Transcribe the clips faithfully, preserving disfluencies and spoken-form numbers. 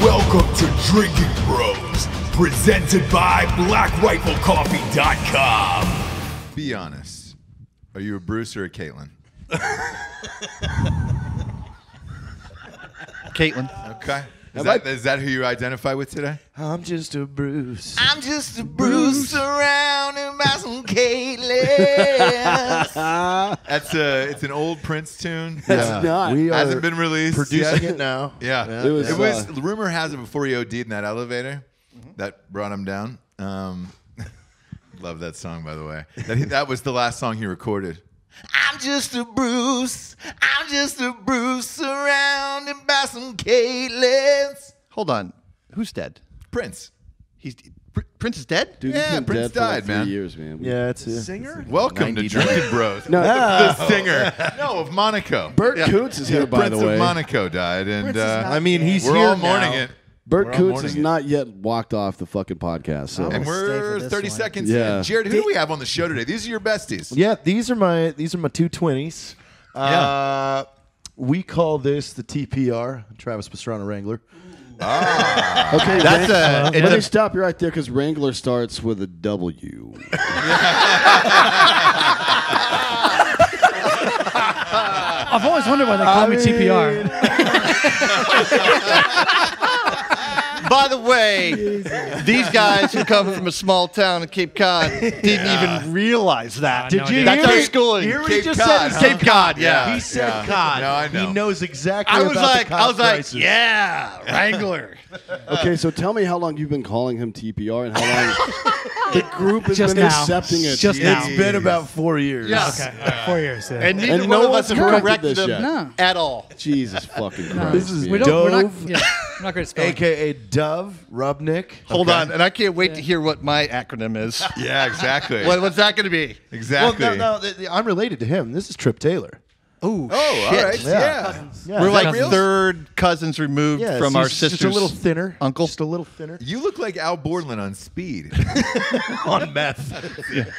Welcome to Drinking Bros, presented by black rifle coffee dot com. Be honest. Are you a Bruce or a Caitlin? Caitlin. Okay. Is that, is that who you identify with today? I'm just a Bruce. I'm just a Bruce, Bruce. surrounded by some Caitlins. That's a, it's an old Prince tune. That's yeah. not. We hasn't been released. Producing yet. it now. Yeah. yeah. It was, it was uh, rumor has it before he OD'd in that elevator. Mm-hmm. That brought him down. Um, love that song, by the way. That, he, that was the last song he recorded. I'm just a Bruce. I'm just a Bruce surrounded by some Caitlins. Hold on. Who's dead? Prince. He's pr Prince is dead? Dude, yeah, he's Prince dead died, for like man. Three years, man. Yeah, it's a singer. Welcome to Drinking Bros. no, the, the singer. No, of Monaco. Burt yeah. Coots is here, yeah, by Prince the way. Prince of Monaco died, and uh, I mean, he's we're here all mourning it. Burt Coots has not yet walked off the fucking podcast. So. And we're thirty seconds yeah. in. Jared, who do we have on the show today? These are your besties. Yeah, these are my these are my two twenties. Yeah. Uh, we call this the T P R, Travis Pastrana Wrangler. Ah. Okay, that's a, let, let me stop you right there because Wrangler starts with a W. I've always wondered why they call I me mean... T P R. By the way, Jesus. These guys who come from a small town in Cape Cod didn't yeah. even realize that. Did no, you? That's our schooling. Here Cape just Cod. Said huh? Cape Cod. Yeah. yeah. He said yeah. Cod. No, I know. He knows exactly. I was about like, the Cod I was crisis. Like, yeah, Wrangler. Okay, so tell me how long you've been calling him T P R and how long the group has just been now. Accepting it. Just now. It's been about four years. Yeah. Okay. Uh, four years. Yeah. And neither and one no of us have corrected them no. at all. Jesus fucking Christ. This is Dove. I'm not going to spell it. A K A Dove Rubnick. Hold okay. on, and I can't wait yeah. to hear what my acronym is. Yeah, exactly. what, what's that going to be? Exactly. Well, no, no, the, the, I'm related to him. This is Tripp Taylor. Ooh, oh, shit. All right. Yeah. yeah. We're yeah. like cousins. Third cousins removed yeah, from so our sister's just a little thinner. Uncle. Just a little thinner. You look like Al Borland on Speed. on meth. Yeah.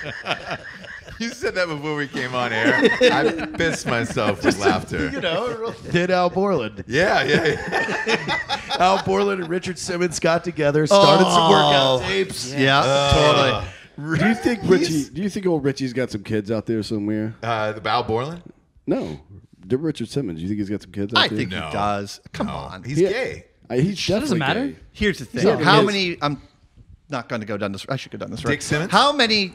You said that before we came on air. I pissed myself with laughter. You know, did Al Borland. Yeah, yeah. yeah. Al Borland and Richard Simmons got together, started oh, some workout tapes. Yeah, uh, totally. Do you think Richie? Do you think old Richie's got some kids out there somewhere? Uh, the Al Borland? No, did Richard Simmons. Do you think he's got some kids out I there? I think no. he does. Come no. on, he's he, gay. Uh, he's definitely doesn't matter. Gay. Here's the thing: so how his, many? I'm not going to go down this. I should go down this road. Dick Simmons. How many?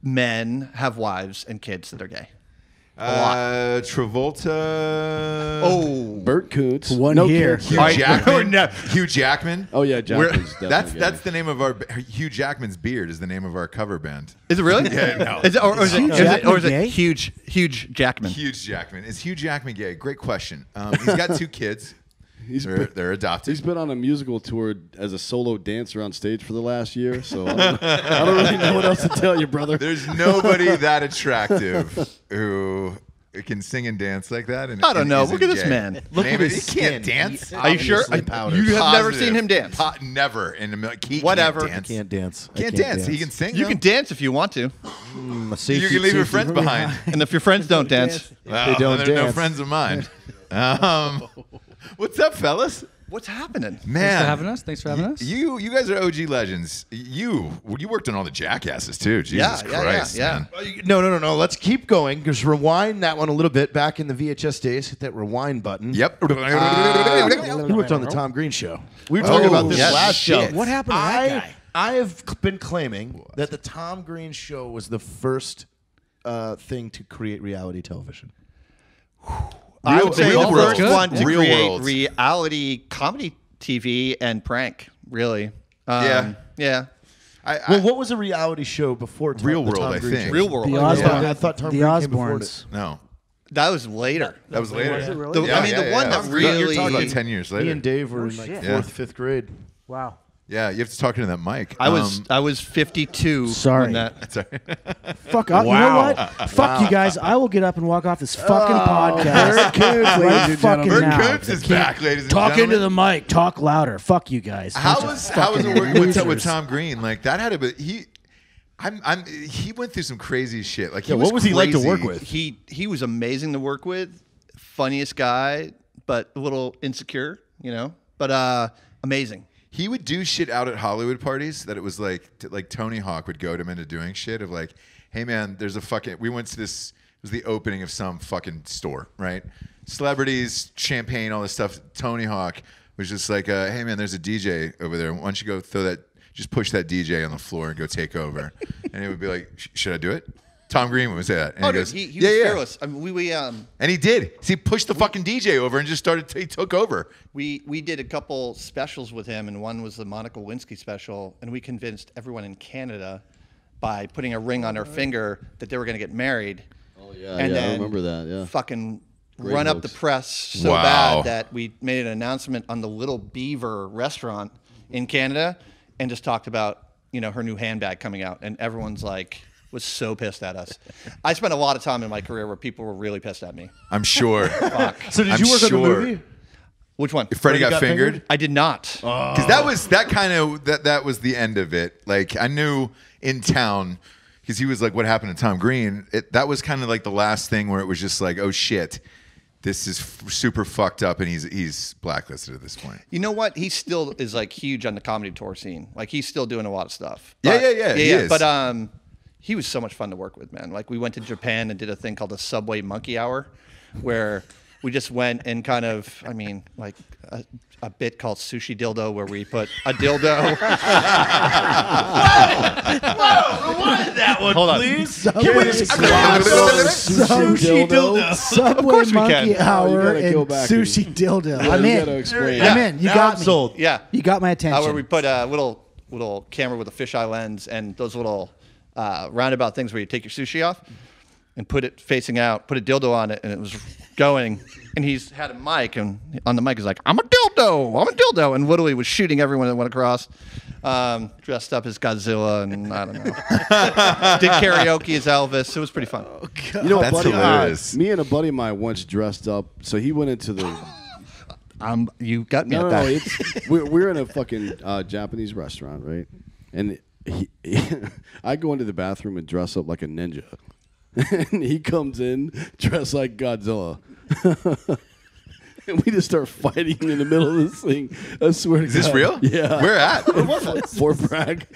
Men have wives and kids that are gay. A uh, lot. Travolta. Oh, Burt Coots. One no here. Hugh Jackman. no. Hugh Jackman. Oh yeah, Jackman's that's gay. That's the name of our. Hugh Jackman's beard is the name of our cover band. Is it really? yeah, no. Is it, or, or is, is, it, is it or is it huge? Huge Jackman. Huge Jackman. Is Hugh Jackman gay? Great question. Um, he's got two kids. He's they're, been, they're adopted. He's been on a musical tour as a solo dancer on stage for the last year, so I don't, I don't really know what else to tell you, brother. There's nobody that attractive who can sing and dance like that. And I don't and know. Look at this gay. Man. Look at his He can't dance. Are you sure? You Positive. Have never seen him dance. Po never. In a he Whatever. Can't dance. He can't dance. Can't, can't dance. dance. He can sing. You though. Can dance if you want to. Mm, safety, you can leave safety. Your friends behind. And if your friends don't dance, well, they don't dance. They're no friends of mine. Um... What's up, fellas? What's happening, man? Thanks for having us. Thanks for having us. You, you guys are O G legends. You, you worked on all the Jackasses too. Jesus yeah, Christ, yeah, yeah, man. Yeah. No, no, no, no. Let's keep going. Just rewind that one a little bit. Back in the V H S days, hit that rewind button. Yep. Uh, you worked on the Tom Green show. We were oh, talking about this yes, last shit. Show. What happened to I, that guy? I have been claiming that the Tom Green show was the first uh, thing to create reality television. Whew. I would say the first one to create reality comedy T V and prank, really. Um, yeah. Yeah. I, I, well, what was a reality show before Tom, Real World, Tom I Green think. Show? Real World. The Osbournes. Yeah. I thought Tom the Green came before it. No. That was later. That was later. Was it really? The, yeah, I mean, yeah, the yeah, one yeah. that was really... You're talking about ten years later. Me and Dave were oh, in like yeah. fourth, fifth grade. Wow. Yeah, you have to talk into that mic. I um, was I was fifty-two. Sorry. When that, sorry. Fuck up. Wow. You know what? Uh, uh, Fuck wow. you guys. I will get up and walk off this fucking oh, podcast. Bert Coots, ladies and gentlemen. Bert Coots is back, ladies and gentlemen. Talk into the mic. Talk louder. Fuck you guys. How was how was it working with, with Tom Green? Like that had a bit. He, I'm I'm he went through some crazy shit. Like he yeah, was what was crazy. He like to work with? He he was amazing to work with. Funniest guy, but a little insecure, you know. But uh, amazing. He would do shit out at Hollywood parties that it was like, like Tony Hawk would goad him into doing shit of like, hey man, there's a fucking, we went to this, it was the opening of some fucking store, right? Celebrities, champagne, all this stuff. Tony Hawk was just like, uh, hey man, there's a D J over there. Why don't you go throw that, just push that D J on the floor and go take over. And it would be like, should I do it? Tom Green was that. And oh, he goes, he, he yeah, was yeah. fearless. I mean, we, we, um, and he did. So he pushed the we, fucking D J over and just started, he took over. We, we did a couple specials with him, and one was the Monica Lewinsky special, and we convinced everyone in Canada by putting a ring on her finger that they were going to get married. Oh, yeah, and yeah, then I remember that, yeah. fucking Great run folks. up the press so wow. bad that we made an announcement on the Little Beaver restaurant in Canada and just talked about, you know, her new handbag coming out, and everyone's like... was so pissed at us. I spent a lot of time in my career where people were really pissed at me. I'm sure. Fuck. So did I'm you work sure. on the movie? Which one? If Freddie, Freddie got, got fingered? fingered? I did not. Because oh. that was that kind of that that was the end of it. Like I knew in town, because he was like, "What happened to Tom Green?" It, that was kind of like the last thing where it was just like, "Oh shit, this is f super fucked up," and he's he's blacklisted at this point. You know what? He still is like huge on the comedy tour scene. Like he's still doing a lot of stuff. But, yeah, yeah, yeah, yeah, he yeah. is. But um. he was so much fun to work with, man. Like we went to Japan and did a thing called the Subway Monkey Hour, where we just went and kind of, I mean, like a, a bit called Sushi Dildo, where we put a dildo. Whoa, rewind that one, Hold please. On. Subway, we, sushi dildo. Subway of course Monkey can. Hour oh, and go back Sushi and, Dildo. Yeah, I'm in. Yeah. I'm in. You now got I'm me. Sold. Yeah. You got my attention. Uh, where we put a little little camera with a fisheye lens and those little. Uh, roundabout things where you take your sushi off and put it facing out, put a dildo on it, and it was going. And he's had a mic, and on the mic he's like, "I'm a dildo, I'm a dildo," and literally was shooting everyone that went across, um, dressed up as Godzilla, and I don't know. Did karaoke as Elvis. It was pretty fun. Oh, God. You know, that's buddy, hilarious. I, me and a buddy of mine once dressed up. So he went into the. um, you got me. No, at that. No, it's, we're, we're in a fucking uh, Japanese restaurant, right? And. He, he, I go into the bathroom and dress up like a ninja, and he comes in dressed like Godzilla, and we just start fighting in the middle of this thing. I swear to God. Is this real? Yeah. Where at? Fort Bragg.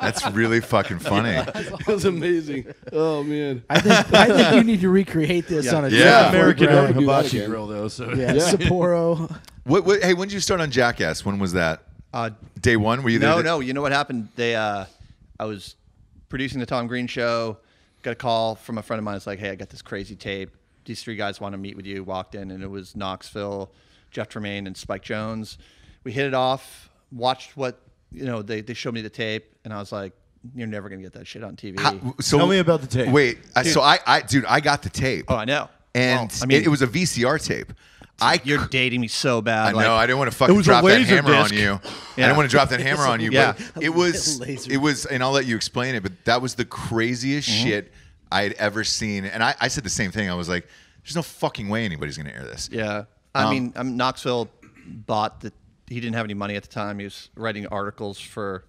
That's really fucking funny. Yeah, that's awesome. It was amazing. Oh man. I think, I think you need to recreate this yeah. on a yeah. American owned hibachi grill though. So yeah. yeah. Sapporo. What, what, hey, when did you start on Jackass? When was that? Uh, Day one? Were you there? No, no. You know what happened? They, uh, I was producing the Tom Green show, got a call from a friend of mine. It's like, hey, I got this crazy tape. These three guys want to meet with you. Walked in, and it was Knoxville, Jeff Tremaine, and Spike Jones. We hit it off, watched what, you know, they, they showed me the tape, and I was like, you're never going to get that shit on T V. How, so, tell me about the tape. Wait. I, so, I, I, dude, I got the tape. Oh, I know. And well, I mean, it, it was a V C R tape. I You're dating me so bad. I like, know. I didn't want to fucking drop that hammer disc. on you. Yeah. I didn't want to drop that hammer on you. Yeah. But it was, it was, and I'll let you explain it, but that was the craziest mm-hmm. shit I had ever seen. And I, I said the same thing. I was like, there's no fucking way anybody's going to air this. Yeah. I um, mean, um, Knoxville bought the, he didn't have any money at the time. He was writing articles for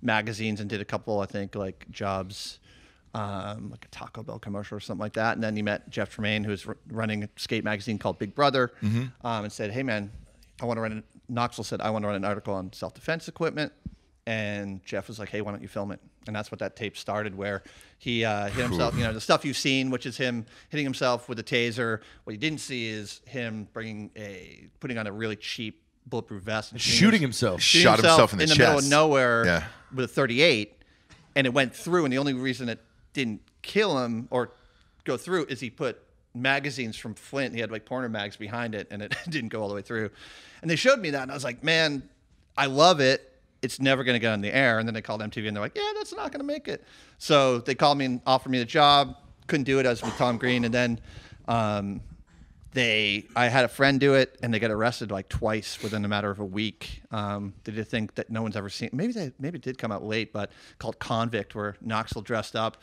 magazines and did a couple, I think, like jobs. Um, like a Taco Bell commercial or something like that. And then he met Jeff Tremaine, who was r running a skate magazine called Big Brother, mm-hmm. um, and said, hey, man, I want to run an Knoxville said, I want to run an article on self-defense equipment. And Jeff was like, hey, why don't you film it? And that's what that tape started, where he uh, hit himself, you know, the stuff you've seen, which is him hitting himself with a taser. What you didn't see is him bringing a, putting on a really cheap bulletproof vest. And shooting himself. Shooting Shot himself, himself in the, in the chest. middle of nowhere yeah. with a thirty-eight, and it went through, and the only reason it didn't kill him or go through is he put magazines from Flint. He had like porno mags behind it, and it didn't go all the way through. And they showed me that, and I was like, man, I love it. It's never going to go on the air. And then they called M T V, and they're like, yeah, that's not going to make it. So they called me and offered me the job. Couldn't do it. I was with Tom Green. And then um, they, I had a friend do it, and they got arrested like twice within a matter of a week. Um, they did a thing that no one's ever seen. Maybe they, maybe it did come out late, but called Convict, where Knoxville dressed up,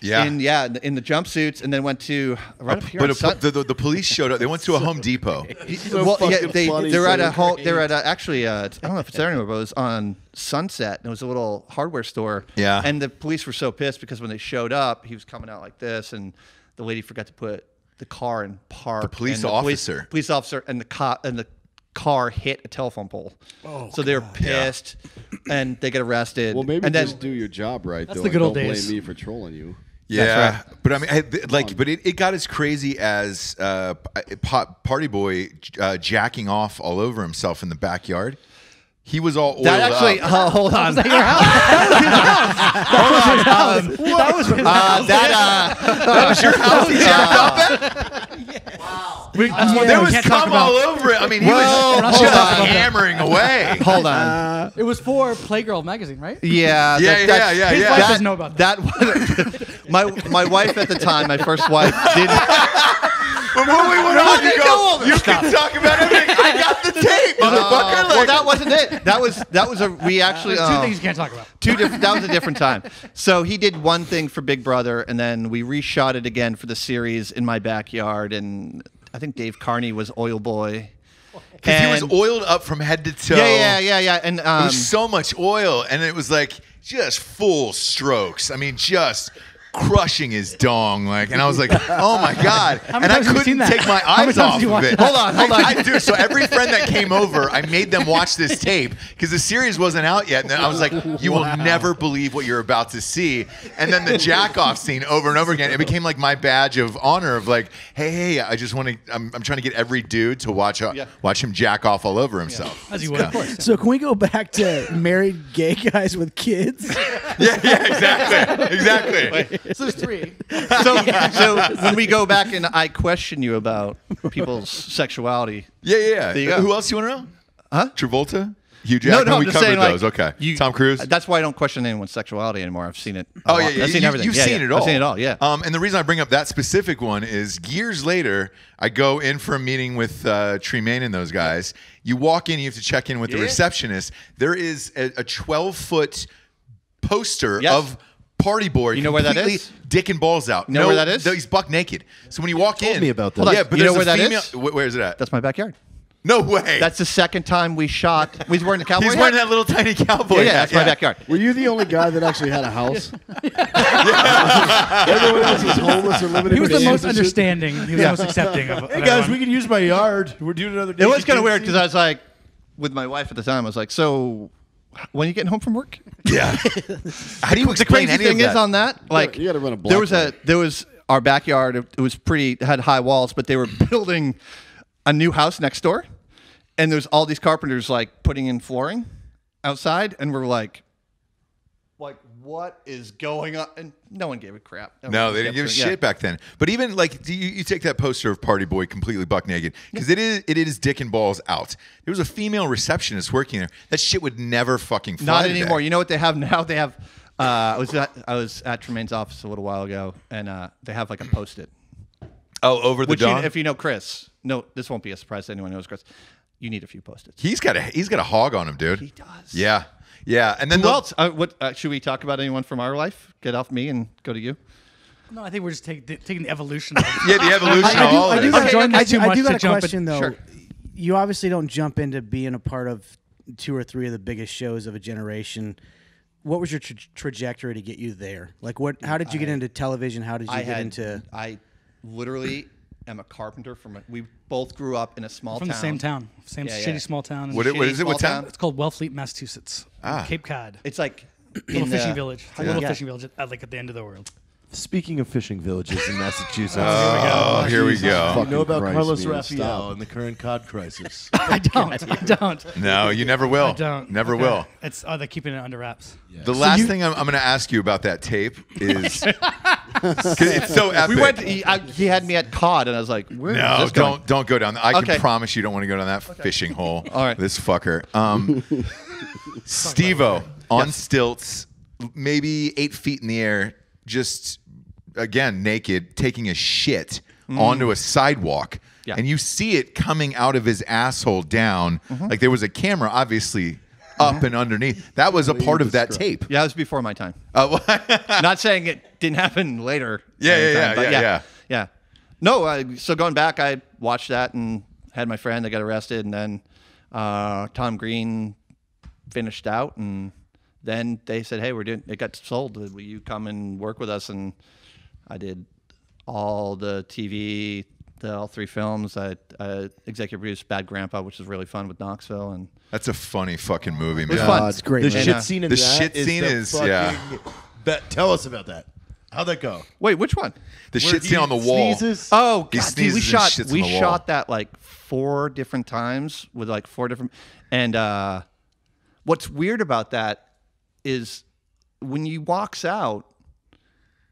yeah, in, yeah, in the jumpsuits, and then went to right a, up here. But a, the, the, the police showed up. They went to a so Home Depot. So well, yeah, they funny, they were so at a whole, they were at a, actually a, I don't know if it's there anymore, but it was on Sunset, and it was a little hardware store. Yeah, and the police were so pissed because when they showed up, he was coming out like this, and the lady forgot to put the car in park. The police and the officer, police, police officer, and the cop, and the car hit a telephone pole. Oh, so they were pissed, yeah. and they get arrested. Well, maybe and just then, do your job right, that's though. The good old don't days. Blame me for trolling you. Yeah, right. But I mean, I, like, but it, it got as crazy as uh, pop, Party Boy uh, jacking off all over himself in the backyard. He was all oiled that actually, up. Uh, hold on. That was your house. That was his house. That was his house. Um, that was his house. Uh, that, uh, that was your house he jacked off at? Yeah. Wow. We, uh, there was cum all over it. I mean, he well, was just on. hammering away. Hold on. Uh, it was for Playgirl magazine, right? Yeah. Yeah, that, yeah, that, yeah. His yeah, wife yeah. doesn't know about that. that my, my wife at the time, my first wife, didn't. When we went on, you go, you can talk about everything. I got the tape, motherfucker. Uh, well, that wasn't it. That was that was a we actually uh, two things you can't talk about. Two different. That was a different time. So he did one thing for Big Brother, and then we reshot it again for the series in my backyard. And I think Dave Carney was Oil Boy. Because he was oiled up from head to toe. Yeah, yeah, yeah, yeah. And um, there was so much oil, and it was like just full strokes. I mean, just. Crushing his dong, like, and I was like, oh my God. And I couldn't take my eyes off of it. Hold on, hold on. I, I do. So every friend that came over, I made them watch this tape because the series wasn't out yet. And then I was like, you wow. will never believe what you're about to see. And then the jack off scene over and over again, it became like my badge of honor of like, hey, hey, I just want to, I'm, I'm trying to get every dude to watch uh, yeah. watch him jack off all over himself. Yeah. As you would, of course. So can we go back to married gay guys with kids? yeah, yeah, exactly. Exactly. Wait. So there's three. So, yeah. so when we go back and I question you about people's sexuality. Yeah, yeah. There you go. Who else you want to know? Huh? Travolta? Hugh Jackman? No, no, we covered saying, those. Like, okay. You, Tom Cruise? That's why I don't question anyone's sexuality anymore. I've seen it. Oh, yeah, yeah. I've seen you, everything. You've yeah, seen yeah. it all. I've seen it all, yeah. Um, and the reason I bring up that specific one is years later, I go in for a meeting with uh, Tremaine and those guys. You walk in, you have to check in with yeah. the receptionist. There is a twelve-foot poster yes. of... Party Boy, you know where that is? Dick and balls out. You know no, where that is? He's buck naked. So when you walk you told in, me about that. Yeah, but you know where that is? Wh where is it at? That's my backyard. No way. That's the second time we shot. We were wearing the cowboy. He's wearing hat? that little tiny cowboy. Yeah, yeah that's yeah. my backyard. Were you the only guy that actually had a house? Everyone else was homeless or living. He was the most understanding. He was yeah. the most accepting of. Hey guys, we could use my yard. We're doing another day. It was kind of weird because I was like, with my wife at the time, I was like, so. When are you getting home from work? Yeah. How do you explain any of that? The crazy thing is on that, like, you gotta run a block there was a there was our backyard. It was pretty it had high walls, but they were building a new house next door, and there's all these carpenters like putting in flooring outside, and we're like, like what is going on? And no one gave a crap. No, no they didn't give a shit yeah. back then. But even like do you, you take that poster of Party Boy completely buck naked because yeah. it is it is dick and balls out. There was a female receptionist working there. That shit would never fucking fly. Not anymore. Today. You know what they have now? They have. Uh, I was at, I was at Tremaine's office a little while ago, and uh, they have like a post-it. Oh, over the Which dog? You, if you know Chris, no, this won't be a surprise to anyone who knows Chris. You need a few post-its. He's got a he's got a hog on him, dude. He does. Yeah. Yeah, and then who else? Uh, what uh, should we talk about? Anyone from our life? Get off me and go to you. No, I think we're just take, taking the evolution. Of yeah, the evolution. I, I do, all I do, okay, okay, I do, I do got a question in. though. Sure. You obviously don't jump into being a part of two or three of the biggest shows of a generation. What was your tra trajectory to get you there? Like, what? How did you get I, into television? How did you I get had, into? I literally. I'm a carpenter from. A, we both grew up in a small from town. From the same town, same yeah, shitty yeah. small town. What, it, what is it? What town? town? It's called Wellfleet, Massachusetts. Ah. Cape Cod. It's like a little fishing the, village. It's yeah. a little yeah. fishing village, at, like at the end of the world. Speaking of fishing villages in Massachusetts, oh, oh here we go. Here we go. You know about Christ Carlos Raphael and the current cod crisis? I don't. I don't. No, you never will. I don't. Never okay. will. It's oh, they're keeping it under wraps. Yeah. The so last you, thing I'm, I'm going to ask you about that tape is. It's so epic. We went to, he, I, he had me at cod, and I was like, where "No, is this don't going? don't go down. There. I okay. can promise you don't want to go down that okay. fishing hole. All right, this fucker. Um, Steve-O on yes. stilts, maybe eight feet in the air, just again naked, taking a shit mm. onto a sidewalk, yeah. and you see it coming out of his asshole down. Mm-hmm. Like there was a camera, obviously. Up and underneath. That was a part of that tape. Yeah, that was before my time. Uh, Not saying it didn't happen later. Yeah, yeah, time, yeah, yeah, yeah, yeah, yeah. No, I, so going back, I watched that and had my friend. They got arrested, and then uh, Tom Green finished out, and then they said, "Hey, we're doing." It got sold. Will you come and work with us? And I did all the T V the all three films. I, I executive produced Bad Grandpa, which is really fun with Knoxville, and that's a funny fucking movie, man. It's fun. Uh, it's great. The man. shit scene in the that shit scene is, is yeah. That, tell us about that. How'd that go? Wait, which one? The Where shit scene on the wall. Sneezes. Oh, God, dude, we shot we shot that like four different times with like four different. And uh, what's weird about that is when he walks out,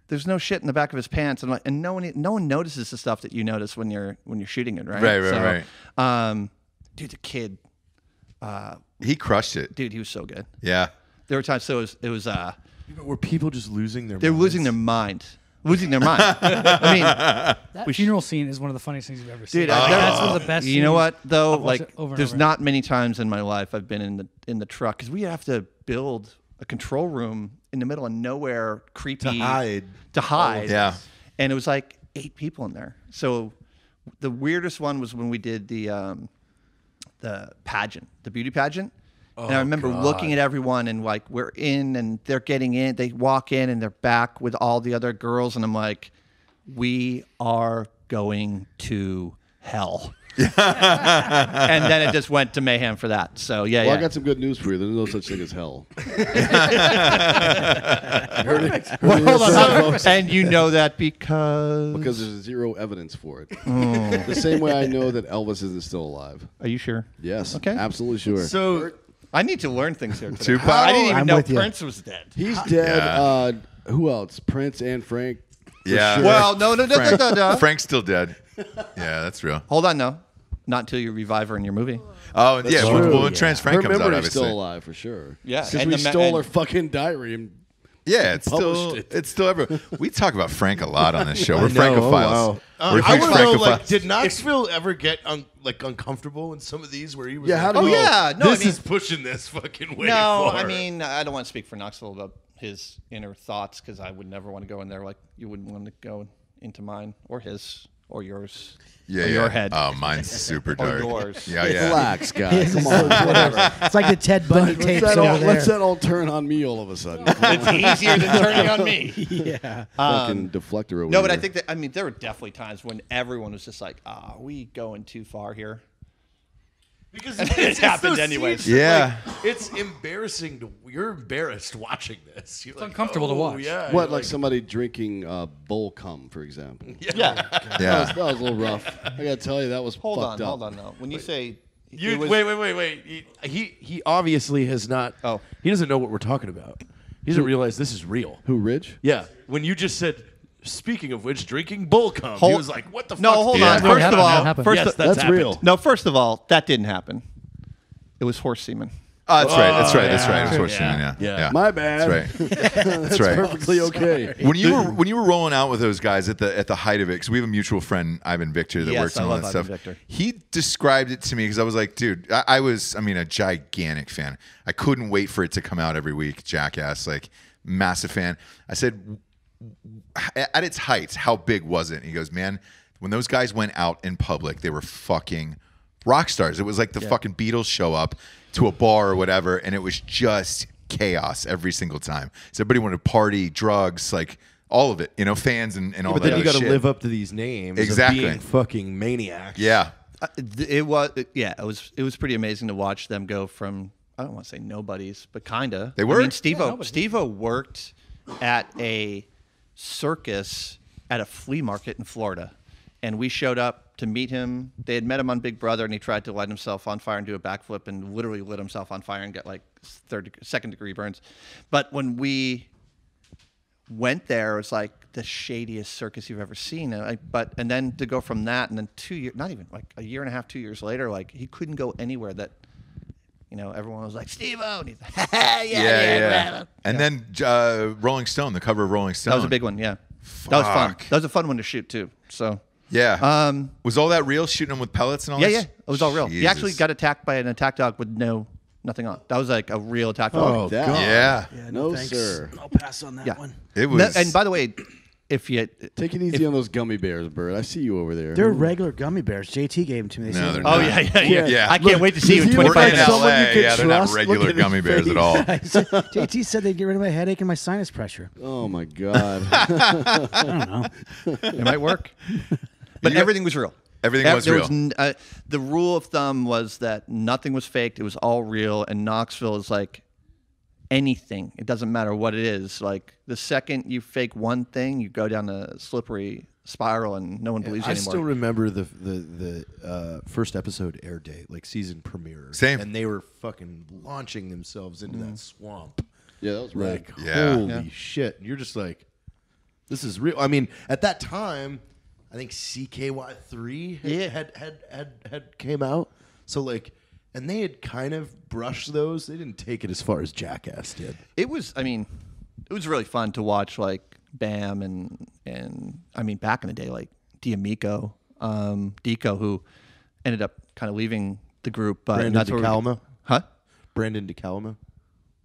there's no shit in the back of his pants, and like, and no one no one notices the stuff that you notice when you're when you're shooting it, right? Right, right, so, right. Um, dude, the kid, uh, he crushed it. Dude, he was so good. Yeah, there were times. So it was. It was uh, Were people just losing their? They're minds? losing their mind, losing their mind. I mean, that we funeral scene is one of the funniest things you've ever seen. Dude, oh. That's one of the best. You know what though? Like, there's not many times in my life I've been in the in the truck because we have to build a control room in the middle of nowhere, creepy to hide. To hide. Oh, yeah, and it was like eight people in there. So the weirdest one was when we did the um, the pageant, the beauty pageant. Oh, and I remember God. looking at everyone and like we're in and they're getting in. They walk in and they're back with all the other girls. And I'm like, we are going to hell. And then it just went to mayhem for that. So, yeah, well, yeah. I got some good news for you. There's no such thing as hell. heard it, heard well, hold on. And you know that because? Because there's zero evidence for it. Mm. The same way I know that Elvis isn't still alive. Are you sure? Yes. Okay. Absolutely sure. So... I need to learn things here today. Tupac. I didn't even I'm know Prince you. was dead. He's dead. Yeah. Uh, who else? Prince and Frank. Yeah. Sure. Well, no, no, no, Frank. no, no, no. Frank's still dead. Yeah, that's real. Hold on, no. Not until you revive her in your movie. Oh, that's yeah. Well, when yeah. Trans Frank her comes out, obviously. still alive for sure. Yeah. Because we stole her fucking diary and yeah, it's still it. it's still everywhere. We talk about Frank a lot on this show. We're Francophiles. Oh, wow. uh, We're I would know, like, did Knoxville ever get un like uncomfortable in some of these where he was? Yeah, like, how oh yeah, no, this I mean, is pushing this fucking way. No, far. I mean, I don't want to speak for Knoxville about his inner thoughts because I would never want to go in there. Like you wouldn't want to go into mine or his or yours. Yeah, or yeah. your head. Oh, mine's super dark. Or yours. Yeah, yeah. Relax, guys. Come on, whatever. It's like the Ted Bundy tapes over all, there. Let's that all turn on me all of a sudden. It's easier than turning on me. Yeah. Um, Fucking deflector over No, here. But I think that, I mean, there were definitely times when everyone was just like, ah, oh, we going too far here. Because it's, it happens anyways. Yeah. Like, it's embarrassing. To, you're embarrassed watching this. You're it's like, uncomfortable oh, to watch. Yeah, what, like, like somebody drinking uh, bull cum, for example? Yeah. Yeah. Oh, yeah. That, was, that was a little rough. I got to tell you, that was hold fucked on, up. Hold on, hold on, though. When you wait. say... You, was, wait, wait, wait, wait. He, he, he obviously has not... Oh. He doesn't know what we're talking about. He doesn't realize this is real. Who, Ridge? Yeah. When you just said... Speaking of which, drinking bull cum. Hold, he was like, "What the fuck?" No, hold yeah. on. First happened, of all, first yes, that's, that's real. No, first of all, that didn't happen. It was horse semen. Oh, that's oh, right. That's right. Yeah. That's right. It was horse yeah. semen. Yeah. Yeah. yeah. My bad. That's right. That's right. Perfectly okay. When you were when you were rolling out with those guys at the at the height of it, because we have a mutual friend, Ivan Victor, that yes, works on all that stuff. Victor. He described it to me because I was like, dude, I, I was, I mean, a gigantic fan. I couldn't wait for it to come out every week. Jackass, like, massive fan. I said, at its heights, how big was it? And he goes, man, when those guys went out in public, they were fucking rock stars. It was like the yeah. fucking Beatles show up to a bar or whatever, and it was just chaos every single time. So everybody wanted to party, drugs, like all of it, you know, fans and, and yeah, all that. But then you got to live up to these names exactly. of being fucking maniacs. Yeah, uh, it was. Yeah, it was. It was pretty amazing to watch them go from, I don't want to say nobodies, but kinda. They were. I mean, Steve-O, yeah, Steve-O worked at a circus at a flea market in Florida, and we showed up to meet him. They had met him on Big Brother, and he tried to light himself on fire and do a backflip, and literally lit himself on fire and got like third, second degree burns. But when we went there, it was like the shadiest circus you've ever seen. And I, but and then to go from that, and then two years, not even like a year and a half, two years later, like he couldn't go anywhere that. You know, everyone was like, Steve-O. And he's like, yeah, yeah, yeah. yeah. Blah, blah. And yeah. then uh, Rolling Stone, the cover of Rolling Stone. That was a big one, yeah. Fuck. That was fun. That was a fun one to shoot, too. So yeah. Um, was all that real, shooting them with pellets and all that? Yeah, this? yeah. It was all real. Jesus. He actually got attacked by an attack dog with no, nothing on. That was like a real attack dog. Oh, God. Yeah. yeah no, no sir. I'll pass on that yeah. one. It was. And by the way, if you... Take it easy if, on those gummy bears, Bird. I see you over there. They're regular gummy bears. J T gave them to me. They no, they're not. Oh, yeah, yeah, yeah. yeah. I can't Look, wait to see you in twenty-five minutes. Yeah, they're not regular gummy bears at all. said, J T said they'd get rid of my headache and my sinus pressure. Oh, my God. I don't know. It might work. But you everything was real. Everything that, was real. Was, uh, the rule of thumb was that nothing was faked. It was all real. And Knoxville is like anything. It doesn't matter what it is. Like the second you fake one thing, you go down a slippery spiral and no one believes yeah, you anymore. I still remember the the, the uh, first episode air date, like season premiere. Same. And they were fucking launching themselves into mm. that swamp. Yeah, that was right. Like, yeah. Holy yeah. shit. You're just like, this is real. I mean, at that time... I think C K Y three had, yeah. had, had had had came out. So like, and they had kind of brushed those. They didn't take it as far as Jackass did. It was, I mean, it was really fun to watch like Bam and and I mean back in the day like D'Amico, um, Dico, who ended up kind of leaving the group. But Brandon DiCamillo, huh? Brandon DiCamillo,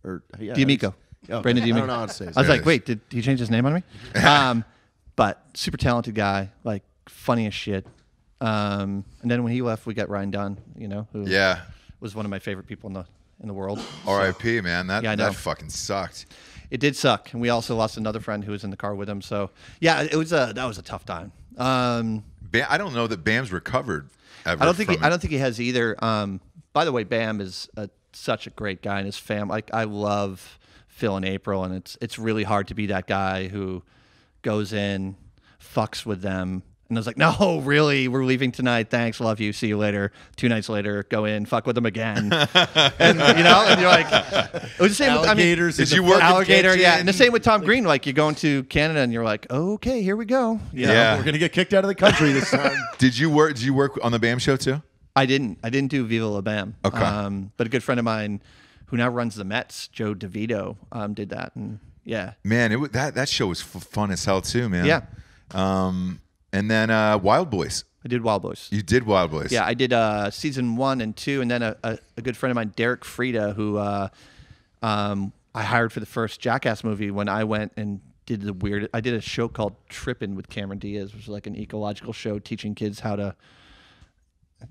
or yeah, D'Amico, oh, Brandon D'Amico. I don't know how to say his name. I was like, wait, did he change his name on me? Um, But super talented guy, like funny as shit. Um, and then when he left, we got Ryan Dunn, you know, who yeah. was one of my favorite people in the in the world. R I P, so, man. That yeah, that fucking sucked. It did suck, and we also lost another friend who was in the car with him. So yeah, it was a that was a tough time. Um, Bam, I don't know that Bam's recovered. Ever I don't think he, I don't think he has either. Um, by the way, Bam is a, such a great guy and his family. Like I love Phil and April, and it's it's really hard to be that guy who goes in, fucks with them, and I was like, "No, really, we're leaving tonight. Thanks, love you. See you later." Two nights later, go in, fuck with them again, and you know, and you're like, "It was the same." With, I mean, did you work alligator? Kitchen? Yeah, and the same with Tom Green. Like, you're going to Canada, and you're like, "Okay, here we go." You know, yeah, we're gonna get kicked out of the country this time. Did you work? Did you work on the Bam show too? I didn't. I didn't do Viva La Bam. Okay, um, but a good friend of mine, who now runs the Mets, Joe DeVito, um, did that and. Yeah, man, it that that show was f fun as hell too, man. Yeah, um, and then uh, Wild Boys. I did Wild Boys. You did Wild Boys. Yeah, I did uh, season one and two, and then a, a, a good friend of mine, Derek Frieda, who uh, um, I hired for the first Jackass movie when I went and did the weird. I did a show called Trippin' with Cameron Diaz, which was like an ecological show teaching kids how to.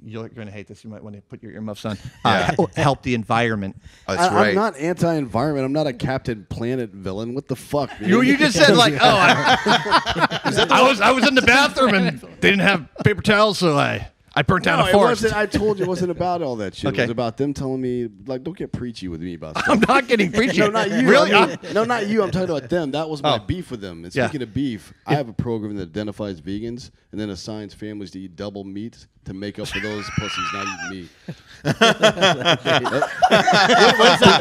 You're going to hate this. You might want to put your earmuffs on. Uh, yeah. Help the environment. That's I, right. I'm not anti-environment. I'm not a Captain Planet villain. What the fuck? You, you just said like, oh, I, I was I was in the bathroom and they didn't have paper towels, so I I burnt down no, a forest. It wasn't, I told you it wasn't about all that shit. Okay. It was about them telling me like, don't get preachy with me about stuff. I'm not getting preachy. No, not you. Really? I mean, no, not you. I'm talking about them. That was my oh. beef with them. And speaking yeah. of beef, yeah. I have a program that identifies vegans and then assigns families to eat double meat. To make up for those pussies not eating meat. What, what is that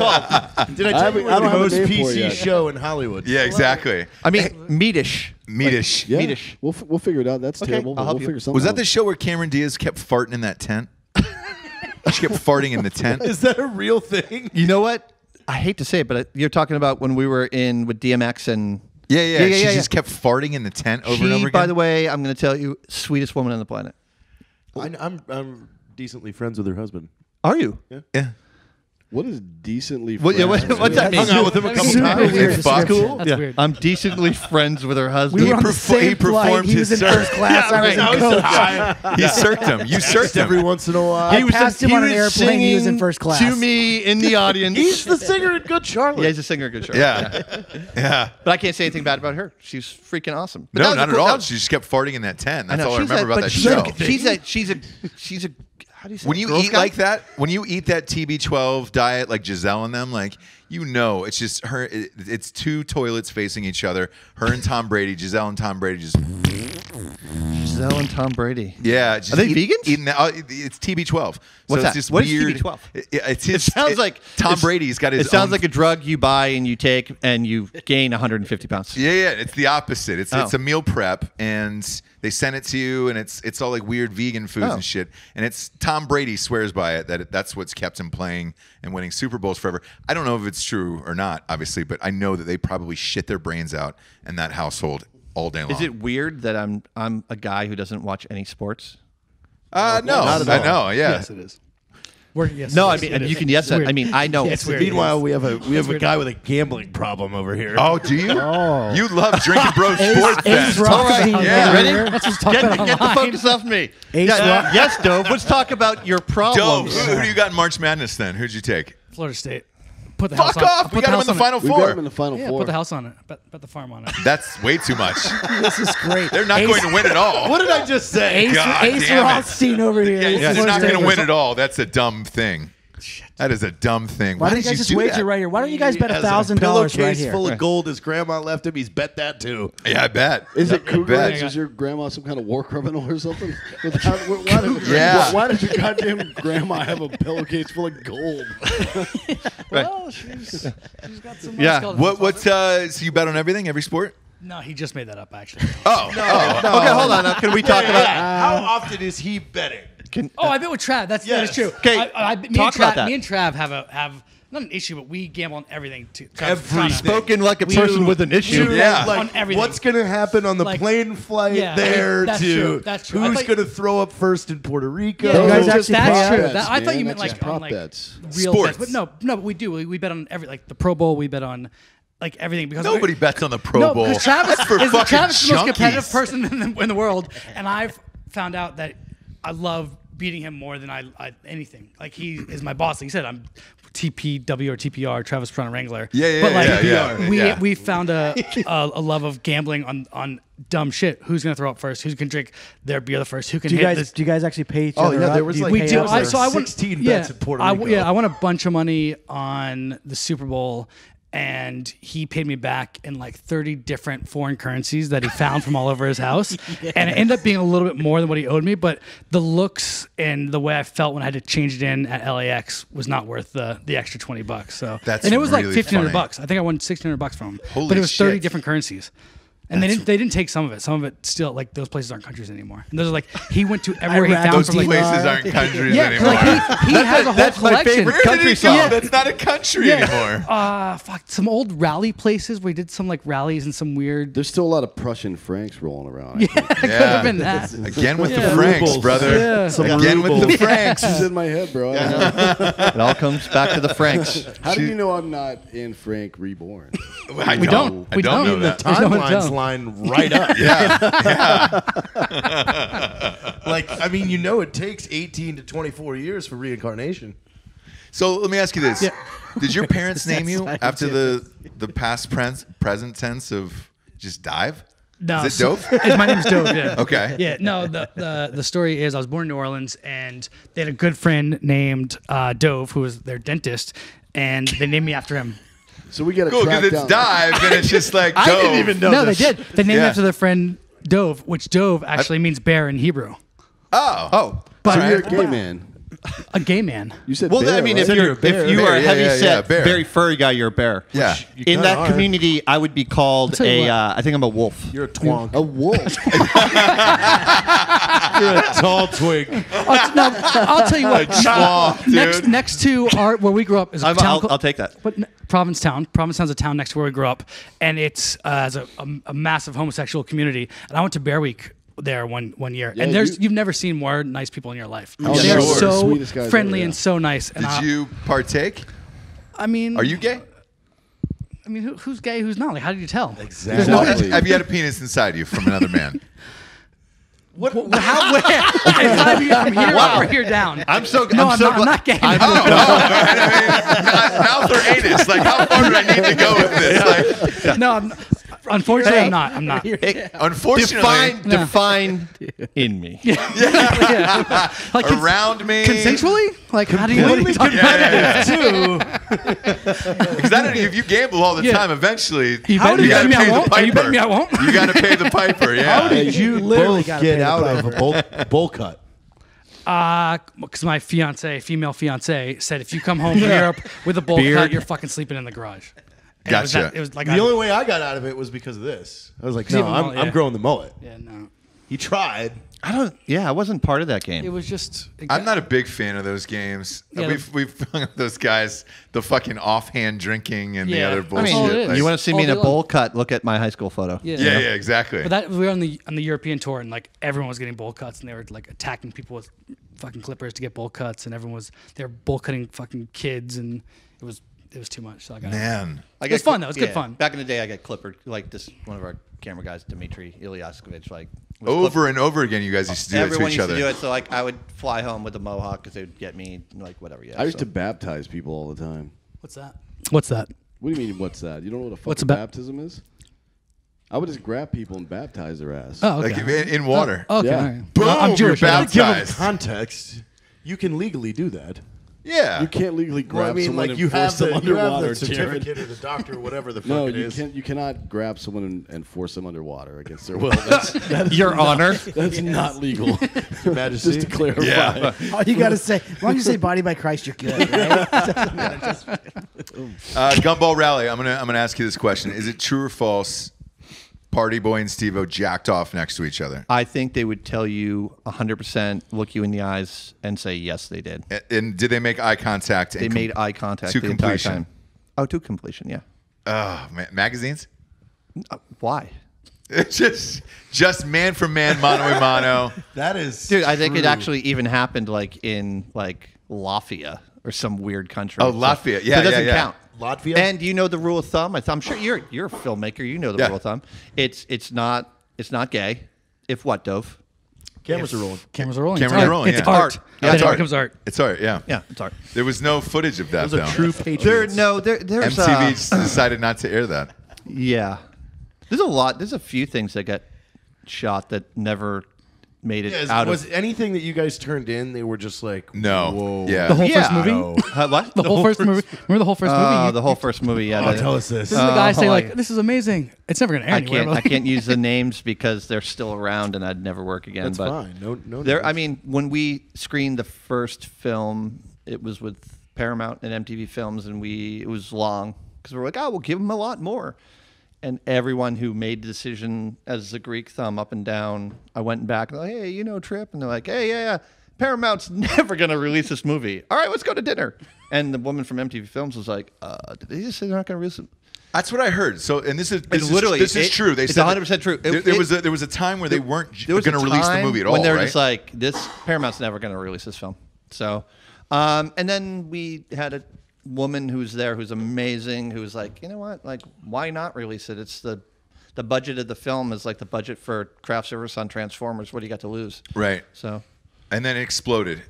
called? Did I tell I you we're the most P C show in Hollywood? Yeah, exactly. I mean, meatish. Meatish. Like, yeah. Meatish. We'll, f we'll figure it out. That's okay. terrible. I'll we'll figure something Was that out. The show where Cameron Diaz kept farting in that tent? She kept farting in the tent? Is that a real thing? You know what? I hate to say it, but I, you're talking about when we were in with D M X and... Yeah, yeah. yeah, yeah she yeah, just yeah. kept farting in the tent over she, and over again. By the way, I'm going to tell you, sweetest woman on the planet. I, I'm I'm decently friends with her husband. Are you? Yeah. yeah. What is decently friends? What, what, what's that mean? I hung out with him a couple times. It's cool. That's yeah. weird. I'm decently friends with her husband. We were on the same flight. He was in first class. I was in coach. He circled him. You circled him every once in a while. He I was passed him on an airplane. He was in first class. To me in the audience. He's the singer at Good Charlotte. Yeah, he's the singer at Good Charlotte. Yeah. yeah. yeah. But I can't say anything bad about her. She's freaking awesome. But no, not at all. She just kept farting in that tent. That's all I remember about that show. She's a she's a she's a You when you eat guy? like that, when you eat that T B twelve diet like Giselle and them, like, you know, it's just her. It, it's two toilets facing each other. Her and Tom Brady. Giselle and Tom Brady just. Giselle and Tom Brady. Yeah. Just Are they eat, vegans? Eating the, uh, it's T B twelve. What's so that? Just what weird, is T B twelve? It, it's his, it sounds it, like Tom Brady's got his. It sounds own like a drug you buy and you take and you gain one hundred fifty pounds. Yeah, yeah. It's the opposite. It's oh. it's a meal prep and they send it to you and it's it's all like weird vegan foods oh. and shit. And it's Tom Brady swears by it that it, that's what's kept him playing and winning Super Bowls forever. I don't know if it's true or not, obviously, but I know that they probably shit their brains out in that household all day long. Is it weird that I'm I'm a guy who doesn't watch any sports? Uh, no, not at all. I know. Yeah. Yes, it is. We're, yes, no, yes, I mean and you can yes that. I mean I know. Yes, weird, meanwhile, yes. we have a we have it's a guy weird. with a gambling problem over here. Oh, do you? oh. You love Drinking Bros Sports Bets. All right, yeah. Ready? Let's just talk get, about get the focus off me. Ace yeah. Yes, Dove. Let's talk about your problems. Dove, who, who do you got in March Madness then? Who'd you take? Florida State. Put the Fuck house off! On. We, got him, we got him in the final yeah, four. Put the final four. Put the house on it. Bet, bet the farm on it. That's way too much. This is great. They're not Ace, going to win at all. What did I just say? Ace, Ace Rothstein over here. Yeah, yeah, they're not going to win at all. That's a dumb thing. Shit. That is a dumb thing. Why, Why did you guys just wager right here? Why don't you guys bet a thousand dollars right here? Full of gold. His grandma left him. He's bet that too. Yeah, I bet. Is it Cougars? Is your grandma some kind of war criminal or something? Without, why, did, yeah. why did your goddamn grandma have a pillowcase full of gold? Well, she's, she's got some. Yeah. What? What? Uh, so you bet on everything? Every sport? No, he just made that up actually. Oh. No, oh. No. Okay, hold on. Now, can we talk yeah, about yeah. Uh, how often is he betting? Can, oh, uh, I bet with Trav. That's yes. that is true. Okay, I, I, me, talk and Trav, about that. me and Trav have a have not an issue, but we gamble on everything. To, Trav, everything. Spoken like a person we, with an issue. Yeah, like, on everything. What's gonna happen on the like, plane flight yeah, there? That's to true. That's true. Who's gonna throw up first in Puerto Rico? Yeah, you guys that's true. Bets, that, I thought you meant that's like on like bets. real sports. Bets. But no, no, but we do. We, we bet on every like the Pro Bowl. We bet on. Like everything because nobody bets on the Pro no, Bowl. Travis for is fucking Travis is the most competitive person in the, in the world, and I've found out that I love beating him more than I, I anything. Like he is my boss. Like you said, I'm T P W or T P R, Travis Pastrana Wrangler. Yeah, yeah, but like, yeah, yeah. We yeah. we found a, a a love of gambling on on dumb shit. Who's gonna throw up first? Who's gonna drink their beer the first? Who can? Do you hit guys this? do you guys actually pay each oh, other? Oh yeah, there was do like we do. I, so I won sixteen yeah, bets in Puerto Rico. I, yeah, I won a bunch of money on the Super Bowl. And he paid me back in like thirty different foreign currencies that he found from all over his house. Yes. And it ended up being a little bit more than what he owed me. But the looks and the way I felt when I had to change it in at L A X was not worth the, the extra twenty bucks. So that's And it was really like fifteen hundred bucks. I think I won sixteen hundred bucks from him. Holy but it was shit. thirty different currencies. And That's they didn't. They didn't take some of it. Some of it still like those places aren't countries anymore. And those are like he went to everywhere he found. Those from, like, places aren't countries yeah, anymore. Like, he he that's has a, a whole that's collection. My favorite Where country did song. Yeah. That's not a country yeah. anymore. Uh fuck. Some old rally places where he did some like rallies and some weird. There's still a lot of Prussian francs rolling around. I yeah, it could yeah. have been that. Again with yeah. the francs, brother. Yeah. Some Again rubles. with the francs. This is in my head, bro. I know. It all comes back to the francs. How do you know I'm not in Frank Reborn? I we don't. We don't know that. Timelines. Line right up. Yeah. yeah. Like, I mean, you know, it takes eighteen to twenty-four years for reincarnation. So let me ask you this. Yeah. Did your parents name you after the, the past pres present tense of just dive? No. Is it Dove? So, my name's Dove, yeah. Okay. Yeah, no, the, the the story is I was born in New Orleans, and they had a good friend named uh, Dove, who was their dentist, and they named me after him. So we got to cool, because it's down. Dive, and it's just like Dove. I didn't even know No, this. they did. They named yeah. it after their friend Dove, which Dove actually I, means bear in Hebrew. Oh. Oh. But, so you're a gay man. A gay man. You said well, bear, I mean, right? if, so you're, you're if you bear, are a yeah, heavy-set, yeah, yeah, very furry guy, you're a bear. Yeah. In that are. community, I would be called a, uh, I think I'm a wolf. You're a twonk. A wolf. You're a tall twig. Oh, no, I'll tell you what. Twonk, dude. Next, next to our, where we grew up is a I'm, town. I'll, I'll take that. But Provincetown. Provincetown's a town next to where we grew up, and it's uh, a, a, a massive homosexual community. And I went to Bear Week there one one year, yeah, and there's you, you've never seen more nice people in your life. Oh, they're sure. so friendly ever, yeah. and so nice. And Did I, you partake? I mean, are you gay? I mean, who, who's gay? Who's not? Like, how did you tell? Exactly. No, have you had a penis inside you from another man? What? Well, how? Where? It's not even from here wow. up or here down. I'm so. No, I'm, I'm, so not, I'm not gay. I'm, oh, no. I mean, mouth or anus? Like, how far do I need to go with this? Like, yeah. No, I'm. Unfortunately, hey, I'm not. I'm not. Hey, unfortunately, define, no. define in me. Yeah. yeah. Like around me. Consensually? Like, how do you really talk about that too? Because I don't know if you gamble all the yeah. time, eventually you, how you gotta me pay I won't? the piper. You bet me I won't? You gotta pay the piper. Yeah. How did you, you both get out of a bowl, bowl cut? Uh, because my fiance, female fiance, said if you come home from Europe with a bowl Beard. cut, you're fucking sleeping in the garage. Gotcha. It was that, it was like the I'm, only way I got out of it was because of this. I was like, no, I'm, mullet, yeah. I'm growing the mullet. Yeah, no. He tried. I don't. Yeah, I wasn't part of that game. It was just. It got, I'm not a big fan of those games. Yeah, we've we've hung up those guys, the fucking offhand drinking and yeah. the other bullshit. I mean, like, you want to see me in a bowl cut? Look at my high school photo. Yeah, yeah, yeah, exactly. But that we were on the on the European tour, and like everyone was getting bowl cuts, and they were like attacking people with fucking clippers to get bowl cuts, and everyone was they were bowl cutting fucking kids, and it was. It was too much. So I got Man. It. It was fun, though. It was yeah. good fun. Back in the day, I got clippered. Like, this one of our camera guys, Dmitry Ilyaskovich, like... Over clippered. and over again, you guys used to do Everyone that to each other. Everyone used to do it, so, like, I would fly home with a mohawk because they would get me, like, whatever. Yeah, I used so. to baptize people all the time. What's that? What's that? What do you mean, what's that? You don't know what a fucking what's a ba baptism is? I would just grab people and baptize their ass. Oh, okay. Like in, in water. Oh, okay. Yeah. Boom, well, I'm Jewish. You're baptized. To give them context, you can legally do that. Yeah. You can't legally grab well, I mean, someone like you and have force the, them underwater. You have the certificate or the doctor or whatever the fuck no, it you is. No, you cannot grab someone and, and force them underwater against their will. That's, that Your not, Honor. That's yes. not legal. Your Majesty. Just to clarify. Yeah. All you got to say, as long as you say body by Christ, you're good. Right? uh, Gumball Rally, I'm going to I'm gonna ask you this question. Is it true or false Party Boy and Steve-O jacked off next to each other? I think they would tell you one hundred percent, look you in the eyes, and say, yes, they did. And, and did they make eye contact? They made eye contact to the completion. Entire time. Oh, to completion, yeah. Oh, man. Magazines? Uh, why? It's just, just man for man, mano a mano. That is Dude, true. I think it actually even happened like in like Latvia or some weird country. Oh, Latvia. Yeah, so it doesn't yeah, yeah. count. Latvia? And you know the rule of thumb? I'm sure you're you're a filmmaker. You know the yeah. rule of thumb. It's it's not it's not gay. If what, Dove? Cameras if, are rolling. Cameras are rolling. Cameras are rolling. It's, it's, art. Art. Yeah, it's art. It becomes art. It's art. Yeah. Yeah. It's art. There was no footage of that. Those are true patriots. There, no. There, there's M T V uh, decided not to air that. Yeah. There's a lot. There's a few things that got shot that never made it yeah, out was of... Was anything that you guys turned in, they were just like, no. Whoa. Yeah. The whole yeah. first movie? No. Uh, what? The, the whole, whole first, first movie? Remember the whole first uh, movie? You, the whole first movie, yeah. Oh, they, tell us this. This is uh, the guy saying, like, this is amazing. It's never going to air I anywhere. Can't, like, I can't use the names because they're still around and I'd never work again. That's but fine. No, no there, I mean, when we screened the first film, it was with Paramount and M T V Films, and we it was long because we were like, oh, we'll give them a lot more. And everyone who made the decision as the Greek thumb up and down, I went back and like, hey, you know Tripp? And they're like, hey, yeah, yeah, Paramount's never going to release this movie. All right, let's go to dinner. And the woman from M T V Films was like, uh, did they just say they're not going to release it? That's what I heard. So, and this is this is, literally, this is it, true. They it's one hundred percent true. It, there, there, it, was a, there was a time where they weren't going to release the movie at all, when they were right? just like, this Paramount's never going to release this film. So, um, and then we had a woman who's there who's amazing, who's like, you know what, like, why not release it? It's the the budget of the film is like the budget for craft service on Transformers. What do you got to lose? Right. So and then it exploded.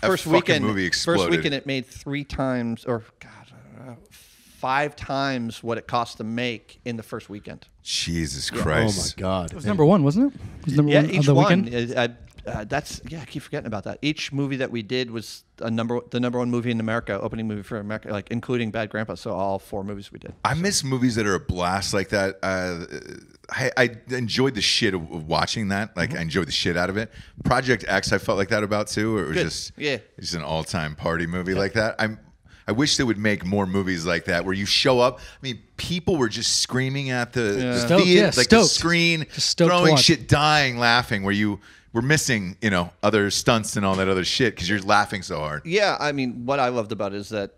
First weekend movie exploded. First weekend it made three times or god I don't know, five times what it cost to make in the first weekend. Jesus Christ. Yeah. Oh my god. It was number one, wasn't it? It was number yeah, one each of the one weekend? I, I, Uh, that's yeah. I keep forgetting about that. Each movie that we did was a number, the number one movie in America, opening movie for America, like including Bad Grandpa. So all four movies we did. I so. miss movies that are a blast like that. Uh, I, I enjoyed the shit of watching that. Like mm-hmm. I enjoyed the shit out of it. Project X, I felt like that about too. Or it was Good. just yeah, just an all time party movie yeah. like that. I'm. I wish they would make more movies like that where you show up. I mean, people were just screaming at the, yeah. the, stoked, theater, yeah, like the screen, throwing shit, dying, laughing. Where you. We're missing, you know, other stunts and all that other shit because you're laughing so hard. Yeah, I mean, what I loved about it is that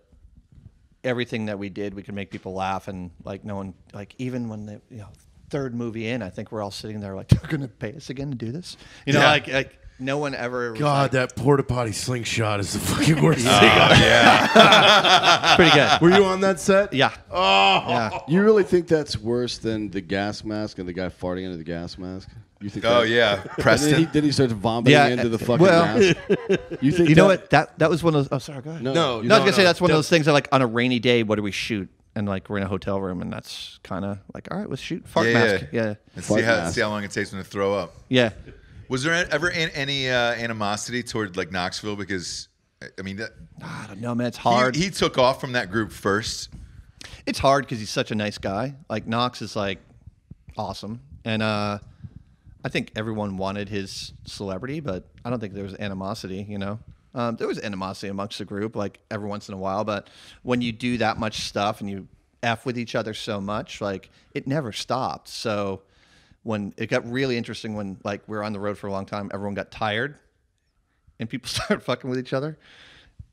everything that we did, we could make people laugh, and like no one, like even when the you know third movie in, I think we're all sitting there like they're gonna pay us again to do this, you know, yeah. like like no one ever. God, like, that porta potty slingshot is the fucking worst thing. Oh, yeah, pretty good. Were you on that set? Yeah. Oh, yeah. You really think that's worse than the gas mask and the guy farting into the gas mask? You think oh, that? yeah. Preston. Then he, then he starts vomiting yeah, into the fucking well, mask. You, think you know that? what? That that was one of those. Oh, sorry, go ahead. No, no, no I was going to no, say that's one don't. of those things that, like, on a rainy day, what do we shoot? And, like, we're in a hotel room, and that's kind of like, all right, let's shoot. Fart yeah, mask. Yeah. yeah. And see, how, see how long it takes them to throw up. Yeah. Was there ever any uh, animosity toward, like, Knoxville? Because, I mean, that, I don't know, man. It's hard. He, he took off from that group first. It's hard because he's such a nice guy. Like, Knox is, like, awesome. And, uh, I think everyone wanted his celebrity, but I don't think there was animosity, you know? Um, there was animosity amongst the group, like, every once in a while, but when you do that much stuff and you F with each other so much, like, it never stopped. So when it got really interesting when, like, we were on the road for a long time, everyone got tired and people started fucking with each other.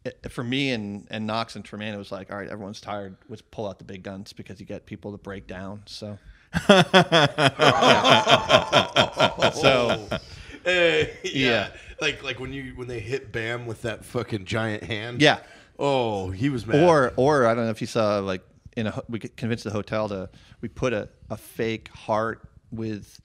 It, for me and, and Knox and Tremaine, it was like, all right, everyone's tired. Let's pull out the big guns because you get people to break down, so... so hey, yeah. yeah like like when you when they hit Bam with that fucking giant hand, yeah oh he was mad. or or I don't know if you saw, like, in a we convinced the hotel to we put a, a fake heart with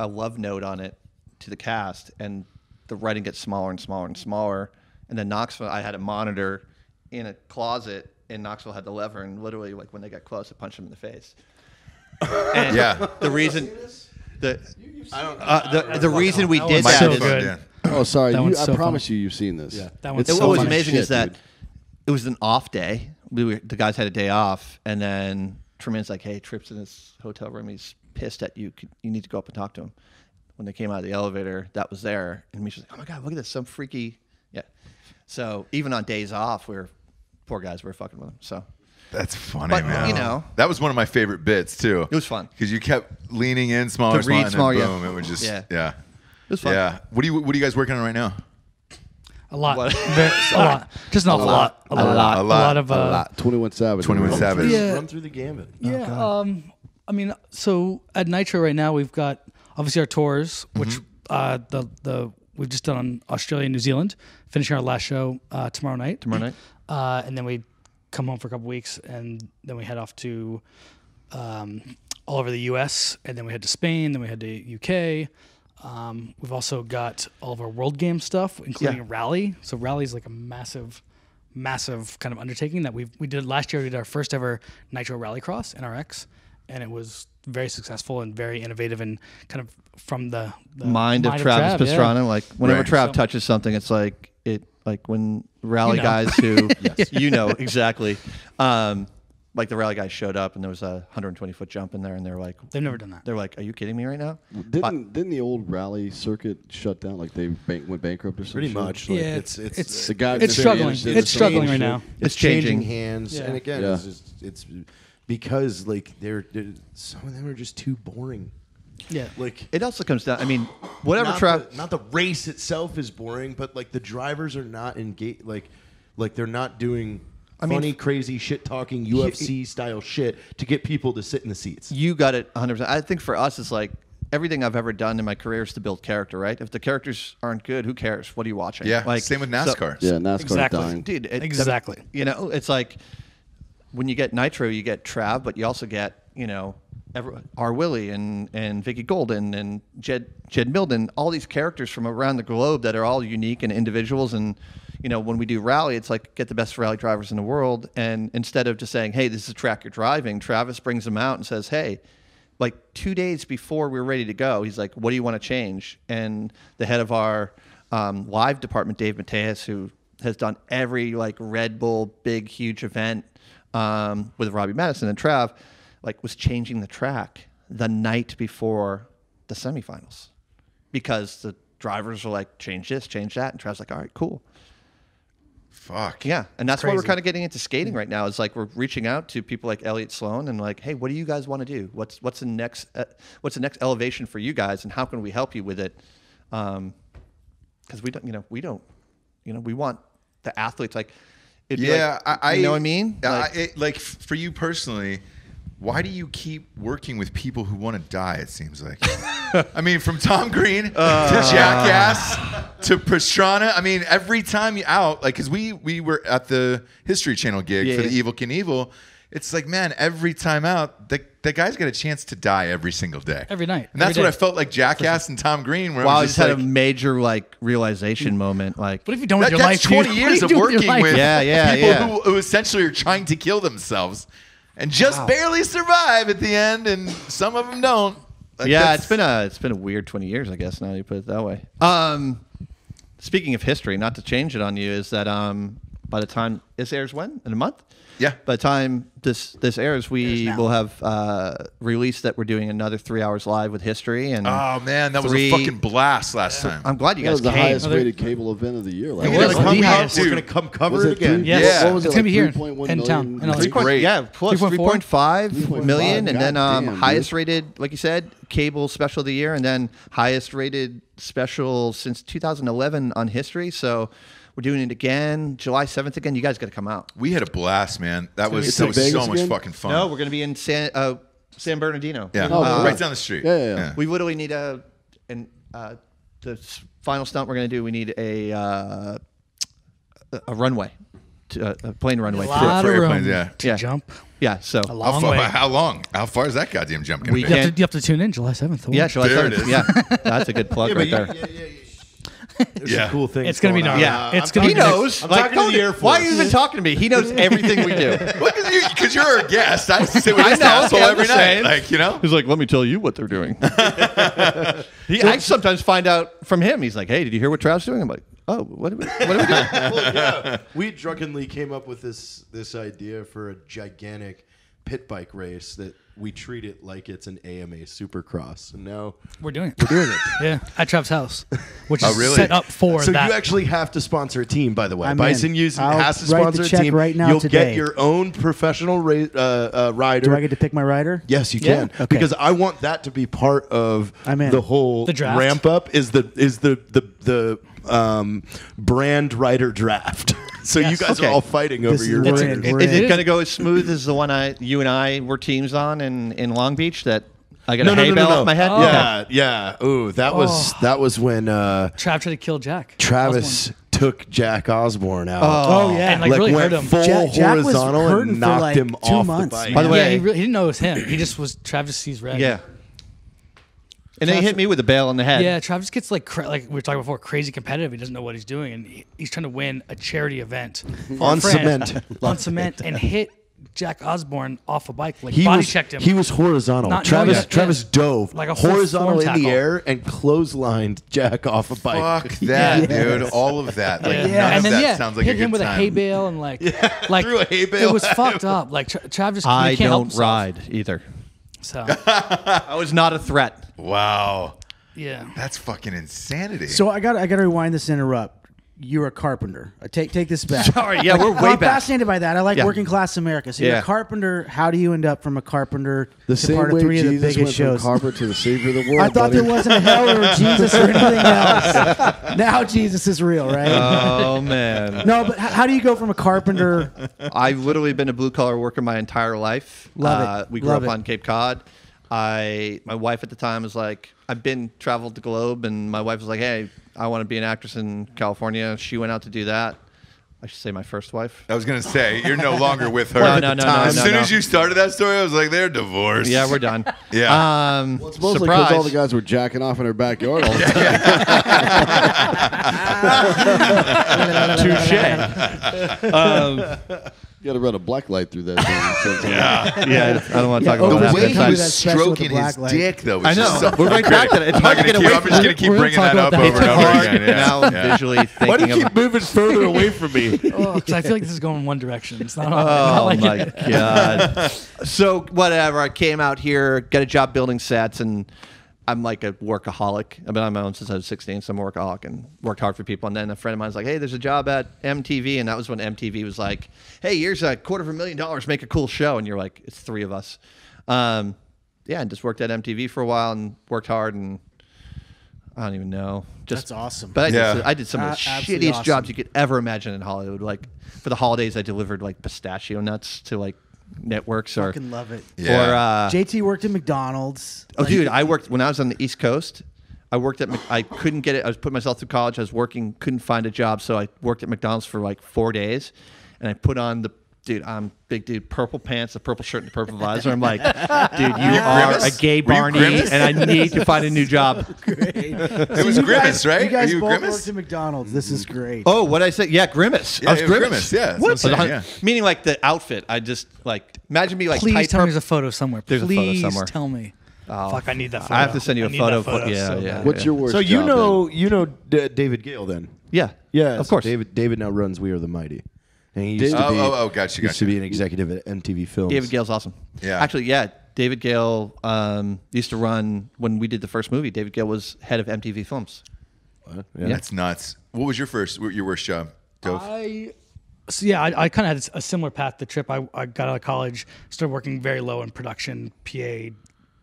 a love note on it to the cast, and the writing gets smaller and smaller and smaller, and then Knoxville I had a monitor in a closet and Knoxville had the lever, and literally, like when they got close, I punched him in the face. And yeah. The reason, the uh, the the reason we did that is. Oh, sorry. You, so I promise fun. you, you've seen this. Yeah. That one's it, so what was amazing shit, is that dude. It was an off day. We were, the guys had a day off, and then Tremaine's like, "Hey, Tripp's in his hotel room. He's pissed at you. You need to go up and talk to him." When they came out of the elevator, that was there, and Misha's like, "Oh my god, look at this! Some freaky, yeah." So even on days off, we we're poor guys. We we're fucking with them. So. That's funny, but, man. You know, that was one of my favorite bits too. It was fun because you kept leaning in, smaller, to read, smaller, and boom, yeah. It would just, yeah. yeah. Yeah. What do you What are you guys working on right now? A lot. a lot. Just not a lot. A lot. A lot, a lot. A lot of. Uh, a lot. twenty-one Savage. twenty-one run Savage. Through, yeah. Run through the gambit. Yeah. Oh, um. I mean, so at Nitro right now we've got obviously our tours, which mm-hmm. uh the the we've just done on Australia and New Zealand, finishing our last show uh, tomorrow night. Tomorrow night. Uh, and then we come home for a couple weeks, and then we head off to um all over the U S, and then we head to Spain, then we head to U K. Um, we've also got all of our World Game stuff, including yeah. Rally. So Rally is like a massive, massive kind of undertaking that we we did last year. We did our first ever Nitro Rallycross N R X, and it was very successful and very innovative and kind of from the, the mind, mind of, of Travis Trav, Pastrana. Yeah. Like whenever right. Trav so, touches something, it's like it like when Rally you know. guys who yes. you know exactly. Um, Like the Rally guys showed up, and there was a one hundred twenty foot jump in there, and they're like, "They've never done that." They're like, "Are you kidding me right now?" Didn't didn't the old Rally circuit shut down? Like they bank, went bankrupt or something. Pretty much. Like yeah, it's it's it's, the guys it's struggling. It's, it's struggling right now. It's, it's changing. changing hands, yeah. and again, yeah. it's, just, it's because like they're, they're some of them are just too boring. Yeah, like it also comes down. I mean, whatever. Not, tra the, not the race itself is boring, but like the drivers are not engaged. Like like they're not doing. I mean, funny, crazy, shit-talking, U F C-style shit to get people to sit in the seats. You got it one hundred percent. I think for us, it's like everything I've ever done in my career is to build character, right? If the characters aren't good, who cares? What are you watching? Yeah, like, same with NASCAR. So, yeah, NASCAR exactly. dying. Dude, it, exactly. You know, it's like when you get Nitro, you get Trav, but you also get, you know, everyone, R. Willie and, and Vicky Golden and Jed, Jed Milden, all these characters from around the globe that are all unique and individuals and... You know, when we do Rally, it's like get the best rally drivers in the world. And instead of just saying, hey, this is a track you're driving, Travis brings them out and says, hey, like two days before we were ready to go, he's like, what do you want to change? And the head of our um, live department, Dave Mateus, who has done every like Red Bull big, huge event um, with Robbie Madison and Trav, like was changing the track the night before the semifinals because the drivers were like, change this, change that. And Trav's like, all right, cool. Fuck. Yeah. And that's why we're kind of getting into skating right now. It's like we're reaching out to people like Elliot Sloan and like, hey, what do you guys want to do? What's what's the next uh, what's the next elevation for you guys, and how can we help you with it? Um, because we don't, you know, we don't, you know, we want the athletes like. It'd yeah, be like, I. You know what I mean? Like, I, it, like for you personally. Why do you keep working with people who want to die, it seems like? I mean, from Tom Green uh, to Jackass to Pastrana. I mean, every time you out, like, because we, we were at the History Channel gig yeah, for yeah. the Evil Knievel. It's like, man, every time out, the, the guy's got a chance to die every single day. Every night. And that's what I felt like Jackass and Tom Green were. Wow, I just had like, a major like realization moment. Like, what if you don't that, with your that's life? twenty years of working with, with yeah, yeah, people yeah. Who, who essentially are trying to kill themselves. And just wow. barely survive at the end, and some of them don't. Like yeah, it's been a it's been a weird twenty years, I guess. Now you put it that way. Um, speaking of history, not to change it on you, is that um, by the time this airs, when in a month? Yeah. By the time this this airs, we will have uh, released that we're doing another three hours live with history. And oh man, that three, was a fucking blast last yeah. time. I'm glad you guys came. That was the came. highest rated cable event of the year. Like, we're gonna come cover it, it again. Yes. Yeah. What was it, it's like gonna be here in town. It's great. Yeah, plus three point five million, and then um, damn, highest dude. rated, like you said, cable special of the year, and then highest rated special since two thousand eleven on history. So. We're doing it again, July seventh again. You guys got to come out. We had a blast, man. That so was, that was so much again? fucking fun. No, we're going to be in San, uh, San Bernardino. Yeah, oh, uh, right down the street. Yeah, yeah, yeah. We literally need a, and uh, the final stunt we're going to do, we need a uh, a runway, to, uh, a plane runway. A lot for, of for airplanes, room yeah. to yeah. jump. Yeah, so. A long how, far, way. how long? How far is that goddamn jump going to be? You have to tune in July seventh. Yeah, July seventh. Yeah, that's a good plug yeah, right you, there. Yeah, yeah, yeah. It's yeah. a cool thing. It's going to be nice. Yeah. It's gonna he knows. I'm like, talking to the Air Force. Why are you even talking to me? He knows everything we do. Because you're a guest. I sit with this asshole every night. Like, you know? He's like, let me tell you what they're doing. he, I sometimes find out from him. He's like, hey, did you hear what Trout's doing? I'm like, oh, what are we, what are we doing? Well, yeah. We drunkenly came up with this this idea for a gigantic pit bike race that we treat it like it's an A M A Supercross, and now we're doing it. We're doing it. Yeah, at Trav's house, which oh, is really? set up for so that. So you actually have to sponsor a team, by the way. I'm Bison News has to sponsor a team right now. You'll today. get your own professional ra uh, uh, rider. Do I get to pick my rider? Yes, you yeah. can. Okay. Because I want that to be part of the whole the ramp up. Is the is the the the um, brand rider draft. So yes. you guys okay. are all fighting over this your. Is, in, is it going to go as smooth as the one I, you and I were teams on in, in Long Beach? That I got no, a no, hay no, bale no, no. off my head. Oh. Yeah, yeah. Ooh, that oh. was that was when uh, Trav tried to kill Jack. Travis Osborne. took Jack Osborne out. Oh, oh yeah, and like, like really went hurt him. Full Jack, Jack horizontal and knocked like him off months. the bike. By the way, yeah, he, really, he didn't know it was him. He just was Travis sees red. Yeah. And Travis, then he hit me with a bail on the head. Yeah, Travis gets like cra like we were talking before, crazy competitive. He doesn't know what he's doing, and he, he's trying to win a charity event on friend, cement, on cement, and hit Jack Osborne off a bike. Like he body was, checked him. He was horizontal. Not Travis, yeah. Travis dove like a horizontal in the air and clotheslined Jack off a bike. Fuck that, yeah. dude! All of that. Like, yeah. none and of then, that yeah, sounds like hit a him good with time. a hay bale and like, yeah, like threw a hay bale. It was fucked up. Like Tra Travis, I he can't don't help ride either. So I was not a threat. Wow. Yeah. That's fucking insanity. So I got I got to rewind this and interrupt. You're a carpenter. I take take this back. Sorry. Yeah, we're way well, I'm back. I'm fascinated by that. I like yeah. working class America. So yeah. you're a carpenter. How do you end up from a carpenter the to part of three Jesus of the biggest shows? Carpenter to the savior of the world. I thought buddy. there wasn't a hell or Jesus or anything else. Now Jesus is real, right? Oh man. No, but how do you go from a carpenter? I've literally been a blue collar worker my entire life. Love it. Uh, we grew Love up it. on Cape Cod. I my wife at the time was like, I've been traveled the globe, and my wife was like, hey, I want to be an actress in California. She went out to do that. I should say my first wife. I was going to say, you're no longer with her. well, no, no, no, no, as no, soon no. as you started that story, I was like, they're divorced. Yeah, we're done. yeah. Um, well, it's mostly because all the guys were jacking off in her backyard all the time. Touche. um, You got to run a black light through that thing. yeah. yeah, I don't want to talk yeah, about that. The way he was stroking his light. dick, though, was I know. So we're right back to it. It's hard to get away. I'm just going to keep bringing that up that. over and over again. Yeah. Now I'm yeah. visually thinking. Why do you keep of moving further away from me? oh, I feel like this is going one direction. It's not. Oh like my it. god. So whatever. I came out here, got a job building sets, and I'm like a workaholic. I've been on my own since I was sixteen, so I'm a workaholic and worked hard for people. And then a friend of mine was like, hey, there's a job at M T V. And that was when M T V was like, hey, here's a quarter of a million dollars, make a cool show. And you're like, it's three of us. Um, yeah, and just worked at M T V for a while and worked hard. And I don't even know. Just, That's awesome. But I, yeah. did, I did some of the uh, shittiest awesome. jobs you could ever imagine in Hollywood. Like for the holidays, I delivered like pistachio nuts to like networks or fucking love it. Yeah. Or uh, J T worked at McDonald's. Oh, like, dude, I worked when I was on the East Coast. I worked at. Mc I couldn't get it. I was putting myself through college. I was working, couldn't find a job, so I worked at McDonald's for like four days, and I put on the dude. I'm big dude, purple pants, a purple shirt, and a purple visor. I'm like, dude, you You're are grimace? a gay Barney, and I need to find a new job. Great. It was so Grimace, guys, right? You guys you both grimace? worked at McDonald's. This is great. Oh, what I said? Yeah, Grimace. Yeah, I was Grimace. grimace. Yeah, what? Saying, yeah. Meaning like the outfit. I just like imagine me like. Please tight tell me there's a photo somewhere. There's Please a photo somewhere. Tell me. Oh, fuck! I need that photo. I have to send you a photo. photo. Yeah, so yeah. What's yeah. your worst? So you job, know, then? you know D David Gale then. Yeah, yeah, of so course. David David now runs We Are the Mighty. And he used, oh, to, be, oh, oh, gotcha, used gotcha. to be an executive at M T V Films. David Gale's awesome. Yeah. Actually, yeah, David Gale um, used to run, when we did the first movie, David Gale was head of M T V Films. What? Yeah. That's nuts. What was your first, your worst job, Dove? I, so yeah, I, I kind of had a similar path to Tripp. I, I got out of college, started working very low in production, P A,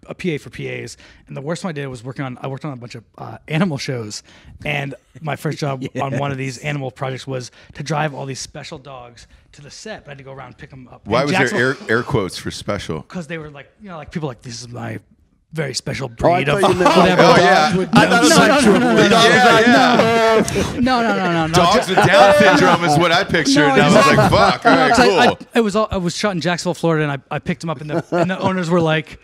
a P A for P As, and the worst one I did was working on. I worked on a bunch of uh, animal shows, and my first job yes. on one of these animal projects was to drive all these special dogs to the set. But I had to go around and pick them up. Why was there air, air quotes for special? Because they were like, you know, like people like this is my very special breed oh, of whatever. Oh, oh yeah, dogs I thought it was like no, no, no, no, no, no, no, no, no. Dogs with Down syndrome is what I pictured. No, and exactly. I was like, fuck, all right, cool. I, I, it was all, I was shot in Jacksonville, Florida, and I I picked them up, and the and the owners were like.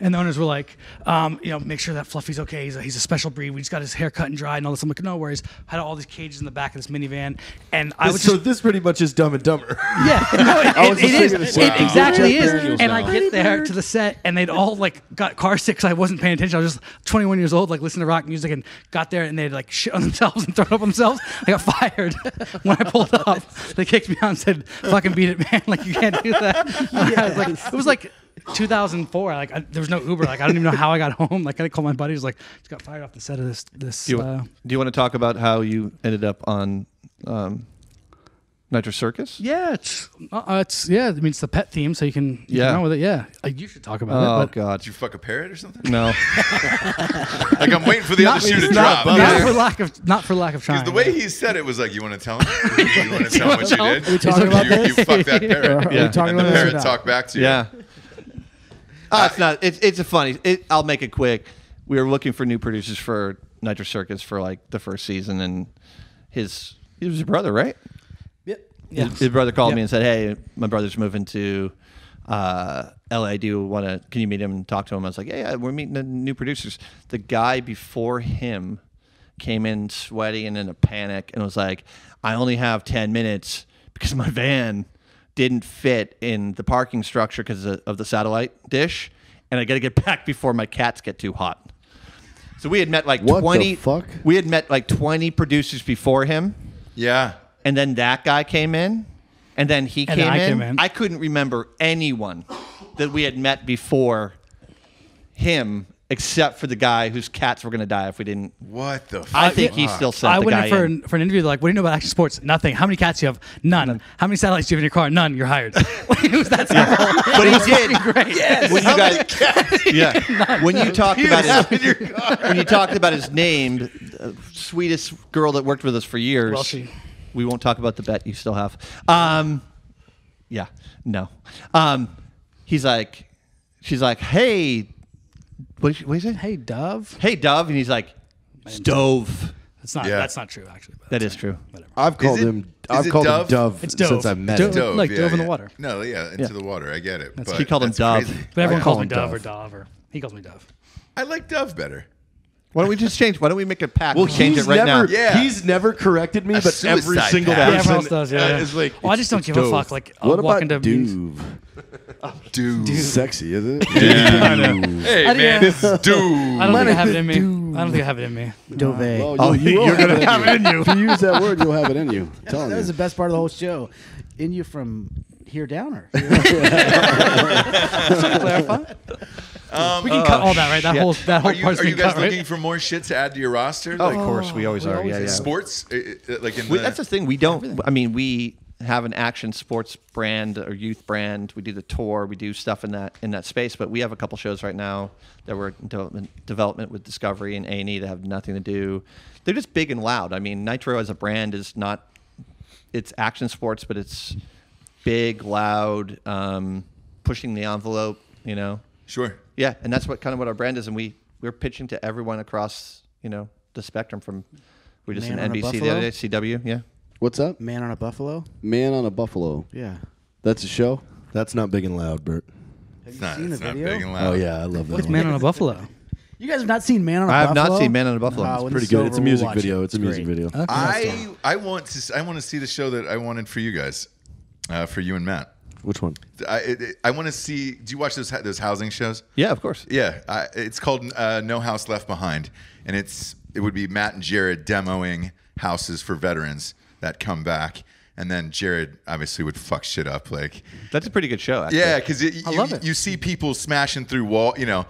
And the owners were like, um, you know, make sure that Fluffy's okay. He's a, he's a special breed. We just got his hair cut and dried and all this. I'm like, no worries. I had all these cages in the back of this minivan. And I would so just, this pretty much is Dumb and Dumber. Yeah. No, it, I was it, it is. It exactly is. And I get there to the set, and they'd all, like, got car sick because I wasn't paying attention. I was just twenty-one years old, like, listening to rock music, and got there, and they'd, like, shit on themselves and throw up themselves. I got fired when I pulled up. They kicked me out and said, fucking beat it, man. Like, you can't do that. Yes. I was like, it was like two thousand four, like I, there was no Uber, like I don't even know how I got home. Like I called my buddy, was like, just got fired off the set of this. This. Do you, uh, do you want to talk about how you ended up on um, Nitro Circus? Yeah, it's, uh, it's yeah. I mean, it's the pet theme, so you can you yeah. Can run with it. Yeah, uh, you should talk about oh, it. Oh God, did you fuck a parrot or something? No. Like I'm waiting for the not, other shoe to not, drop. Not for lack of not for lack of trying. Because the way he said it was like, you want to tell him? You want to tell him what you did? Are we talking about this? You fucked that parrot. Yeah. Yeah. And the parrot talked back to you. Yeah. Oh, it's not. It's it's a funny. It, I'll make it quick. We were looking for new producers for Nitro Circus for like the first season, and his he was his brother, right? Yep. Yeah. His, his brother called yep. me and said, "Hey, my brother's moving to uh, L A. Do you want to? Can you meet him and talk to him?" I was like, "Yeah, hey, we're meeting the new producers." The guy before him came in sweaty and in a panic, and was like, "I only have ten minutes because my van didn't fit in the parking structure because of the satellite dish, and I got to get back before my cats get too hot." So we had met like what twenty. The fuck? We had met like twenty producers before him. Yeah, and then that guy came in, and then he and came, I in. came in. I couldn't remember anyone that we had met before him, except for the guy whose cats were going to die if we didn't. What the fuck? I think he still sent I the guy in. I went in for, for an interview. They're like, what do you know about action sports? Nothing. How many cats do you have? None. None. How many satellites do you have in your car? None. You're hired. It was that simple. But he did. Great. Yes. When you How guys, many cats? Yeah. When you talked about his, your car. When you talked about his name, the sweetest girl that worked with us for years. Well, she. We won't talk about the bet you still have. Um, yeah. No. Um, he's like, she's like, hey, What is it? Hey, Dove. Hey, Dove. And he's like, Dove. That's not, yeah. that's not true, actually. That is true. Whatever. I've called it, him I've called Dove? him Dove it's Dove. since I met Dove, him. Dove, like yeah, Dove in yeah. the water. No, yeah, into yeah. the water. I get it. That's, but he called him Dove. Crazy. But everyone calls call me Dove, Dove or Dove. Or, he calls me Dove. I like Dove better. Why don't we just change? Why don't we make a pact? We'll change it right never, now. Yeah. He's never corrected me, a but every single pack. person yeah, else does. Yeah, yeah. Is like, oh, I just don't give Dove. a fuck. Like, I'll what walk about into Dove? Dove, sexy, is it? Yeah. Hey I man, this Dove. I don't think I have it in me. I don't think I have it in me. Dove. Well, oh, you, you're gonna have it in you. If you use that word, you'll have it in you. That was the best part of the whole show. In you from here downer. Just to clarify. Um, we can uh, cut all that, right? That shit. whole that whole. Are you, are you guys cut, looking right? for more shit to add to your roster? Oh, like, of course, we always we are. Always yeah, yeah. Sports, like in we, the, that's the thing. We don't. Everything. I mean, we have an action sports brand or youth brand. We do the tour. We do stuff in that in that space. But we have a couple shows right now that were in development, development with Discovery and A and E that have nothing to do. They're just big and loud. I mean, Nitro as a brand is not. It's action sports, but it's big, loud, um, pushing the envelope. You know. Sure. Yeah, and that's what kind of what our brand is, and we we're pitching to everyone across you know the spectrum. From we just in N B C the other day, C W. Yeah, what's up? Man on a Buffalo. Man on a Buffalo. Yeah, that's a show. That's not big and loud, Bert. Have you not, seen the video? Big and loud. Oh yeah, I love that. What's Man on a Buffalo? You guys have not seen Man on a Buffalo? I have not seen Man on a Buffalo. No, it's pretty good. It's a music video. It's a music video. Okay. I I want to I want to see the show that I wanted for you guys, uh, for you and Matt. Which one? I it, I want to see. Do you watch those those housing shows? Yeah, of course. Yeah, I, it's called uh, No House Left Behind, and it's it would be Matt and Jared demoing houses for veterans that come back, and then Jared obviously would fuck shit up. Like that's a pretty good show. Actually. Yeah, because I love it. You see people smashing through wall. You know,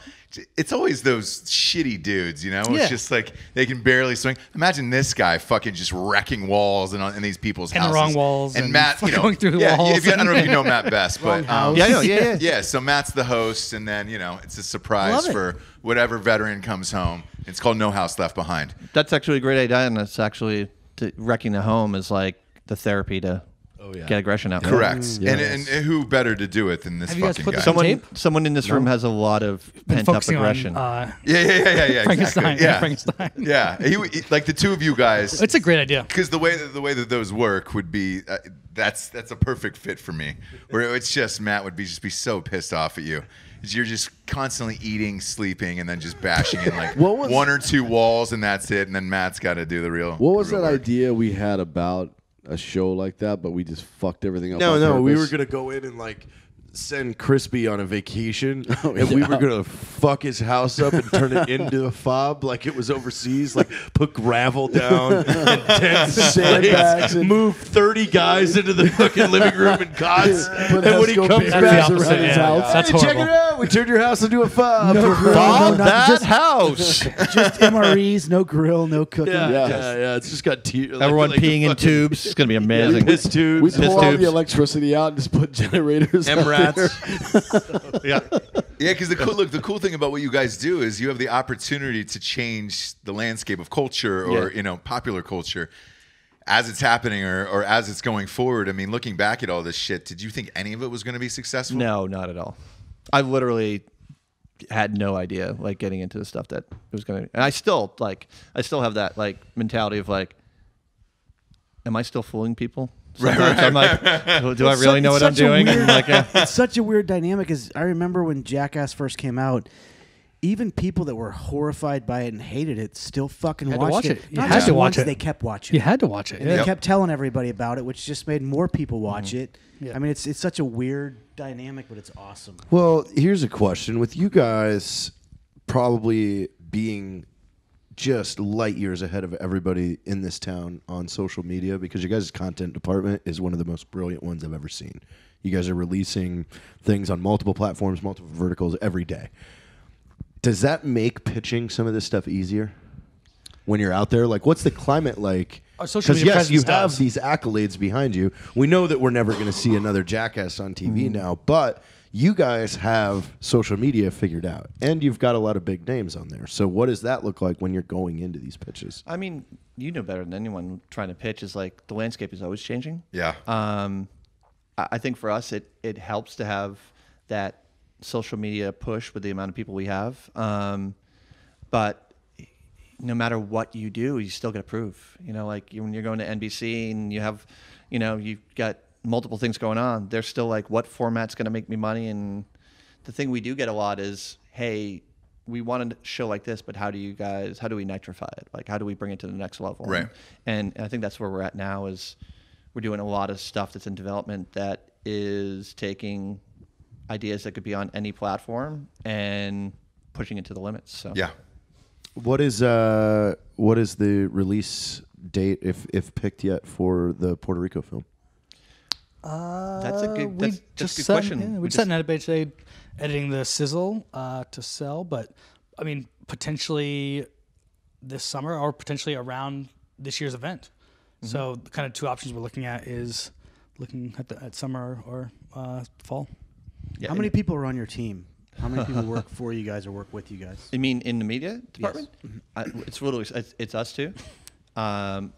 it's always those shitty dudes. You know, yeah. It's just like they can barely swing. Imagine this guy fucking just wrecking walls and in, in these people's and houses. And the wrong walls. And, and Matt, you know, going through yeah, walls. If you, I don't know if you know Matt best, but um, yeah, yeah, yeah, yeah. So Matt's the host, and then you know it's a surprise for whatever veteran comes home. It's called No House Left Behind. That's actually a great idea, and it's actually to, wrecking the home is like the therapy to oh, yeah. get aggression out. Correct. Mm, yes. and, and, and who better to do it than this Have fucking you guys put guy? Someone, tape? someone in this no. room has a lot of pent-up aggression. On, uh, yeah, yeah, yeah, yeah, yeah. Frankenstein. Exactly. Yeah, Frankenstein. Yeah, he, he, like the two of you guys. It's a great idea. Because the way that the way that those work would be uh, that's that's a perfect fit for me. Where it's just Matt would be just be so pissed off at you. you're just constantly eating, sleeping, and then just bashing in like was, one or two walls, and that's it. And then Matt's got to do the real. What was real that work. idea we had about a show like that, but we just fucked everything up? No, no, purpose. we were gonna go in and like send Crispy on a vacation, oh, and yeah. we were gonna fuck his house up and turn it into a fob like it was overseas, like put gravel down and tents sandbags, move thirty guys into the fucking living room and cots, and when he comes back around yeah, his house, that's hey, check it out, we turned your house into a fob. No grill, fob no, that just, house, just M R Es, no grill, no cooking. Yeah, yeah, yeah, yeah. It's just got te like, everyone like peeing in tubes. It's gonna be amazing. Yeah, piss tubes. We piss pull tubes. all the electricity out and just put generators. yeah, yeah. Because the cool look, the cool thing about what you guys do is you have the opportunity to change the landscape of culture, or yeah. you know, popular culture, as it's happening or or as it's going forward. I mean, looking back at all this shit, did you think any of it was going to be successful? No, not at all. I literally had no idea, like getting into the stuff that it was going to. And I still like, I still have that like mentality of like, am I still fooling people? Right, right, I'm like, do, do I really know what I'm doing? Weird, like, uh, it's such a weird dynamic. Is I remember when Jackass first came out, even people that were horrified by it and hated it still fucking watched watch it. it. You Not had just to watch once, it. They kept watching. You had to watch it. And yep. they kept telling everybody about it, which just made more people watch mm-hmm. it. Yeah. I mean, it's it's such a weird dynamic, but it's awesome. Well, here's a question: with you guys probably being just light years ahead of everybody in this town on social media, because your guys' content department is one of the most brilliant ones I've ever seen. You guys are releasing things on multiple platforms, multiple verticals every day. Does that make pitching some of this stuff easier when you're out there? Like, what's the climate like? Because yes, you have does. these accolades behind you. We know that we're never going to see another Jackass on T V mm. now, but you guys have social media figured out, and you've got a lot of big names on there. So what does that look like when you're going into these pitches? I mean, you know better than anyone trying to pitch is like the landscape is always changing. Yeah. Um, I think for us, it, it helps to have that social media push with the amount of people we have. Um, but no matter what you do, you still got to prove. You know, like when you're going to N B C and you have, you know, you've got multiple things going on, they're still like, what format's going to make me money? And the thing we do get a lot is, hey, we want a show like this, but how do you guys, how do we nitrify it? Like, how do we bring it to the next level? Right. And, and I think that's where we're at now is we're doing a lot of stuff that's in development that is taking ideas that could be on any platform and pushing it to the limits. So. Yeah. What is, uh, what is the release date, if, if picked yet, for the Puerto Rico film? Uh, that's a good, that's, that's a good set, question. Yeah, we, we just sat in edit bay today editing the sizzle uh, to sell, but I mean, potentially this summer or potentially around this year's event. Mm-hmm. So the kind of two options we're looking at is looking at, the, at summer or uh, fall. Yeah, How many people are on your team? How many people work for you guys or work with you guys? You mean in the media department? Yes. I, it's literally, it's, it's us two. Um,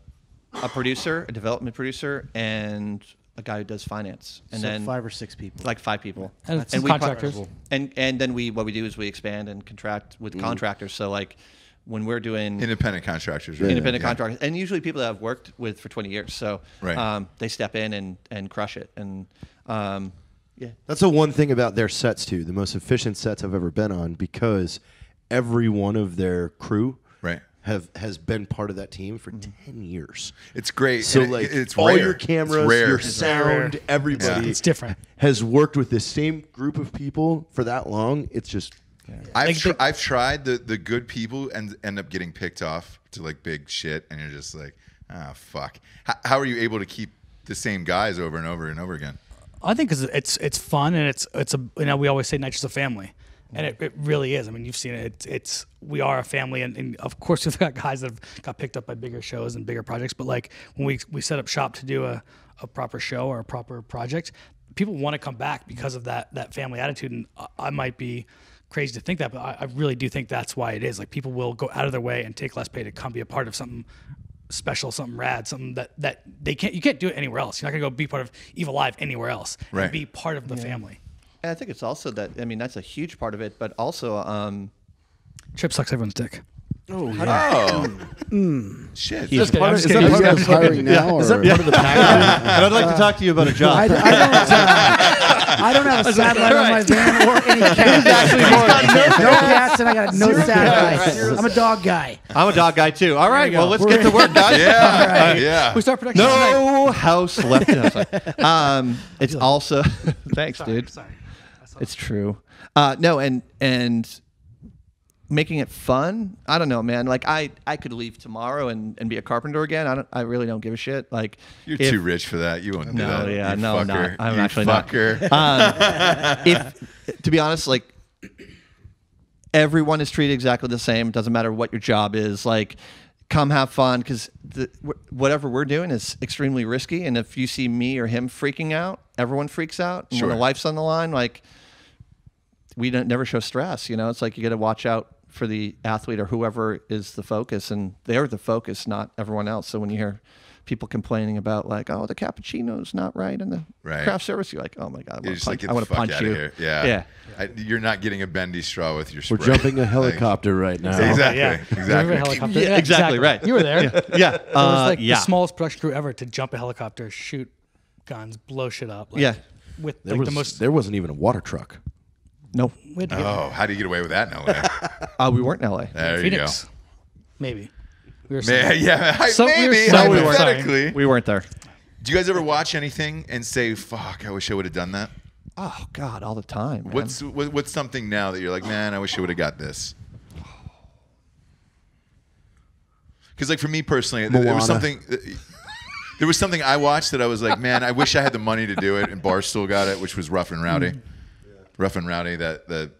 a producer, a development producer, and a guy who does finance, and so then five or six people, like five people, and, and we contractors. And and then we what we do is we expand and contract with mm. contractors. So like when we're doing independent contractors, right? independent yeah. contractors, and usually people that I've worked with for twenty years, so right. um, they step in and and crush it. And um, yeah, that's the one thing about their sets too. The most efficient sets I've ever been on, because every one of their crew, right. Have, has been part of that team for mm. ten years. It's great. So it, like it's all rare. your cameras, rare. your sound, it's everybody yeah. it's different. Has worked with the same group of people for that long. It's just yeah. I've, like, tr they, I've tried the the good people and end up getting picked off to like big shit, and you're just like, ah, oh, fuck. How, how are you able to keep the same guys over and over and over again? I think cuz it's it's fun, and it's it's a, you know, we always say nitro's a family. And it, it really is. I mean, you've seen it. It's, it's we are a family, and, and of course, we've got guys that have got picked up by bigger shows and bigger projects. But like when we we set up shop to do a, a proper show or a proper project, people want to come back because of that that family attitude. And I, I might be crazy to think that, but I, I really do think that's why it is. Like people will go out of their way and take less pay to come be a part of something special, something rad, something that that they can't. You can't do it anywhere else. You're not gonna go be part of Evil Live anywhere else. Right. And be part of the yeah. family. I think it's also that, I mean, that's a huge part of it, but also... Um, Trip sucks everyone's dick. Oh, yeah. Oh. Mm. Shit. He's just part of, is that part of the hiring now? Yeah. Or? Is that part of the package? I'd like to talk to you about a job. I, I, don't, uh, I don't have a satellite right. on my van or any cats. Actually no cats, and I got no satellites. Right. I'm a dog guy. I'm a dog guy, too. All right. Well, let's We're get to work, guys. Yeah. All right. Yeah. We start production. No house left in us. Um, it's also... Thanks, sorry, dude. Sorry. It's true. Uh, no, and... and making it fun, I don't know, man. Like I, I could leave tomorrow and, and be a carpenter again. I don't. I really don't give a shit. Like you're if, too rich for that. You won't do no, that. Yeah, you no, fucker. I'm not. I'm you actually fucker. not. Um, if to be honest, like everyone is treated exactly the same. It doesn't matter what your job is. Like, come have fun because whatever we're doing is extremely risky. And if you see me or him freaking out, everyone freaks out. And sure. When the life's on the line, like we don't never show stress. You know, it's like you got to watch out for the athlete or whoever is the focus, and they're the focus, not everyone else. So when you hear people complaining about like, oh, the cappuccino's not right and the right. craft service, you're like, oh my god, I want to punch you. Here. Yeah, yeah. I, you're not getting a bendy straw with your spray. We're jumping a helicopter right now. Exactly, yeah. exactly, yeah, exactly right. You were there. Yeah, yeah. Uh, it was like yeah. the smallest brush crew ever to jump a helicopter, shoot guns, blow shit up. Like, yeah, with there like, was, the most. There wasn't even a water truck. No. Nope. Oh, how do you get away with that in L A? uh, we weren't in L A. There Phoenix. You go. Maybe. We were May, yeah, I, so maybe. We were so hypothetically. We weren't, we weren't there. Do you guys ever watch anything and say, fuck, I wish I would have done that? Oh, God, all the time. Man. What's what, what's something now that you're like, man, I wish I would have got this? Because, like, for me personally, there, there was something... There was something I watched that I was like, man, I wish I had the money to do it, and Barstool got it, which was Rough and Rowdy. Mm. Rough and Rowdy, that the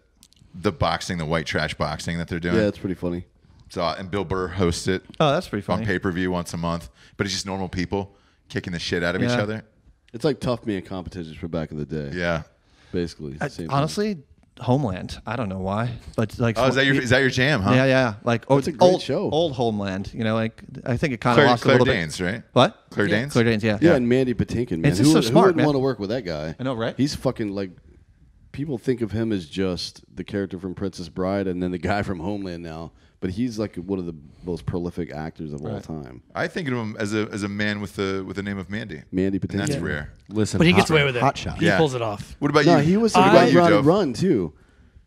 the boxing, the white trash boxing that they're doing. Yeah, it's pretty funny. So and Bill Burr hosts it. Oh, that's pretty funny. On pay per view once a month, but it's just normal people kicking the shit out of yeah. each other. It's like tough being competitions from back in the day. Yeah, basically. I, honestly, thing. Homeland. I don't know why, but like, oh, is that your is that your jam? Huh? Yeah, yeah. Like, oh, it's a great old show. Old Homeland. You know, like I think it kind of lost Claire a little Danes, bit. Right? What? Claire yeah. Danes. Claire Danes. Yeah. Yeah, and Mandy Patinkin. Man, it's just who, so smart. Who wouldn't want to work with that guy? I know, right? He's fucking like. People think of him as just the character from Princess Bride and then the guy from Homeland now, but he's like one of the most prolific actors of right. all time. I think of him as a as a man with the with the name of Mandy. Mandy Patinkin. That's yeah. rare. Listen, but he gets away with it. Hot shot. He yeah. pulls it off. What about no, you? He was a guy you, Ronnie Run too.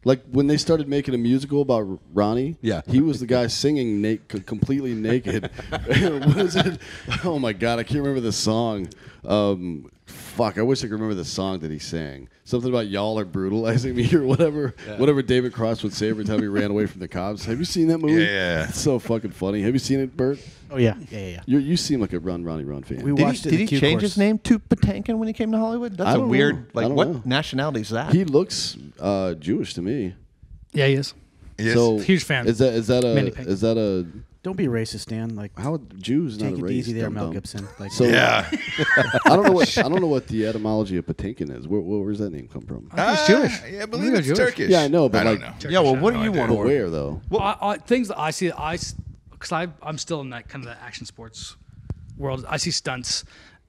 Like when they started making a musical about Ronnie, yeah, he was the guy singing na completely naked. What was it? Oh my god, I can't remember the song. Um, Fuck, I wish I could remember the song that he sang. Something about y'all are brutalizing me or whatever. Yeah. Whatever David Cross would say every time he ran away from the cops. Have you seen that movie? Yeah. It's so fucking funny. Have you seen it, Bert? Oh, yeah. Yeah, yeah, yeah. You're, you seem like a Run, Ronnie, Run fan. We did watched he, it did he change course. His name to Patinkin when he came to Hollywood? That's a weird, know. Like, what know. Nationality is that? He looks uh, Jewish to me. Yeah, he is. He is. So huge fan. Is that, is that a... Is that a Don't be racist, Dan. Like how Jews not a racist. Take it easy there, dumb Mel dumb. Gibson. Like, so, yeah, I don't know what I don't know what the etymology of Patinkin is. Where, where does that name come from? Uh, it's Jewish. Yeah, I believe it's Jewish. Turkish. Yeah, I know, but I like, don't know. Turkish, yeah, well, what do you want? But where though? Well, I, I, things that I see, I because I I'm still in that kind of the action sports world. I see stunts,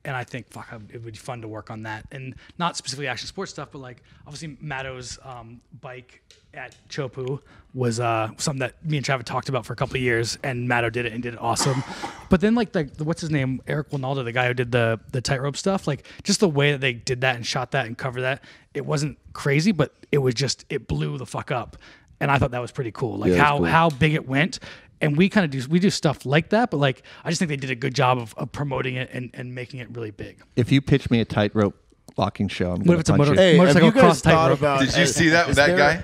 and I think fuck, it would be fun to work on that, and not specifically action sports stuff, but like obviously Matto's um, bike at Chopu was uh, something that me and Travis talked about for a couple of years, and Matto did it and did it awesome. But then like the, the what's his name, Eric Winalda, the guy who did the the tightrope stuff, like just the way that they did that and shot that and covered that, it wasn't crazy, but it was just it blew the fuck up, and I thought that was pretty cool, like yeah, how cool. how big it went. And we kind of do we do stuff like that, but like I just think they did a good job of, of promoting it and and making it really big. If you pitch me a tightrope walking show, I'm going to punch you. Hey, motorcycle have you guys cross thought about? Did you see that that guy?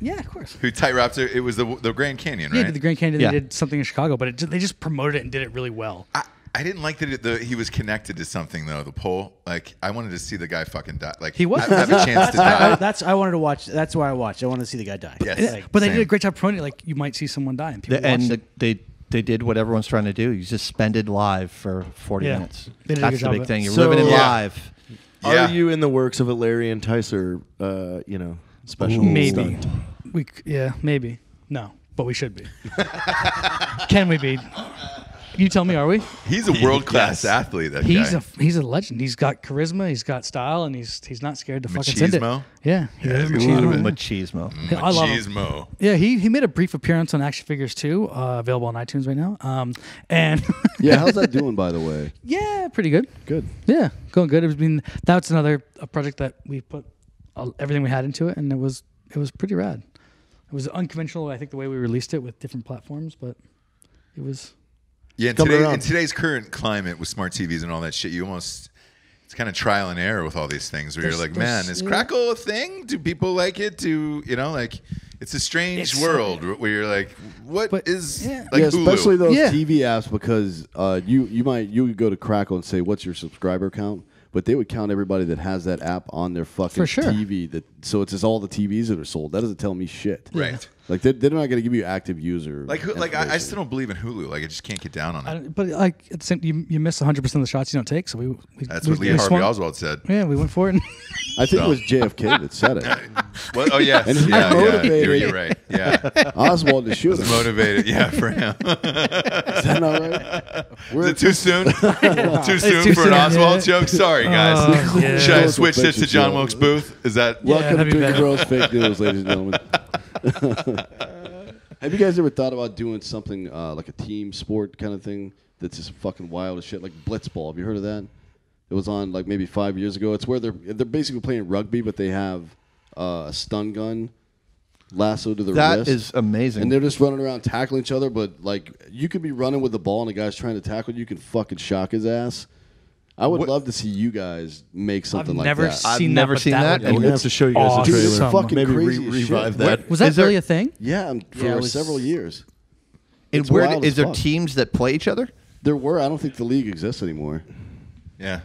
Yeah, of course. Who tight wrapped it? It was the the Grand Canyon, right? Yeah, the Grand Canyon. They yeah. did something in Chicago, but it, they just promoted it and did it really well. I, I didn't like that it, the, he was connected to something though. The pole, like I wanted to see the guy fucking die. Like he was I, have a chance to die. I, that's I wanted to watch. That's why I watched. I wanted to see the guy die. Yes. It, like, but they same. Did a great job promoting it. Like you might see someone die, and people the, and the, they they did what everyone's trying to do. You suspended live for forty yeah. minutes. That's the big thing. You're so, living it yeah. live. Yeah. Are you in the works of a Larry and Tyser? Uh, you know. Special maybe stunt. We yeah maybe no but we should be can we be You tell me, are we? He's a world-class yes. athlete. That he's guy. a he's a legend. He's got charisma. He's got style, and he's he's not scared to machismo. fucking send it. Yeah, he yeah, machismo. Machismo. Yeah, I love him. Yeah, he he made a brief appearance on Action Figures two, uh, available on iTunes right now. Um, and yeah, how's that doing, by the way? Yeah, pretty good. Good. Yeah, going good. I mean, that's another a project that we put all, everything we had into it, and it was it was pretty rad. It was unconventional, I think, the way we released it with different platforms, but it was. Yeah, in, today, in today's current climate with smart T Vs and all that shit, you almost, it's kind of trial and error with all these things where there's, you're like, man, is yeah. Crackle a thing? Do people like it? Do, you know, like, it's a strange it's, world uh, where you're like, what but, is, yeah. like yeah, especially Hulu. those yeah. T V apps, because uh, you, you might, you would go to Crackle and say, what's your subscriber count? But they would count everybody that has that app on their fucking sure. T V. That so it's just all the T Vs that are sold. That doesn't tell me shit. Right. Like they're, they're not going to give you active user. Like like I, I still don't believe in Hulu. Like I just can't get down on it. I, but like at the same, you you miss one hundred percent of the shots you don't take. So we, we that's we, what Lee Harvey Oswald said. Yeah, we went for it. And I think so. It was J F K that said it. Well, oh yes. And yeah, yeah, you're, you're right. Yeah, Oswald to shoot. Him. Motivated, yeah, for him. Is that not right? We're Is it too soon? too soon too for soon, an Oswald yeah. joke? Sorry, guys. Uh, yeah. Should I switch this to John Wilkes Booth? Is that yeah, welcome to Drinking Bros Fake News, ladies and gentlemen? Have you guys ever thought about doing something uh, like a team sport kind of thing that's just fucking wild as shit, like blitzball? Have you heard of that? It was on like maybe five years ago. It's where they're they're basically playing rugby, but they have uh, a stun gun lasso to the that wrist. That is amazing. And they're just running around tackling each other, but like you could be running with the ball and the guy's trying to tackle you, you can fucking shock his ass. I would what? love to see you guys make something I've like never that. Seen I've never seen that. that. And we'll have to show you guys awesome. a trailer. Dude, fucking Maybe crazy re revive shit. that. What? Was that there, really a thing? Yeah, for yeah, was, several years. And where is there fuck. teams that play each other? There were. I don't think the league exists anymore. Yeah.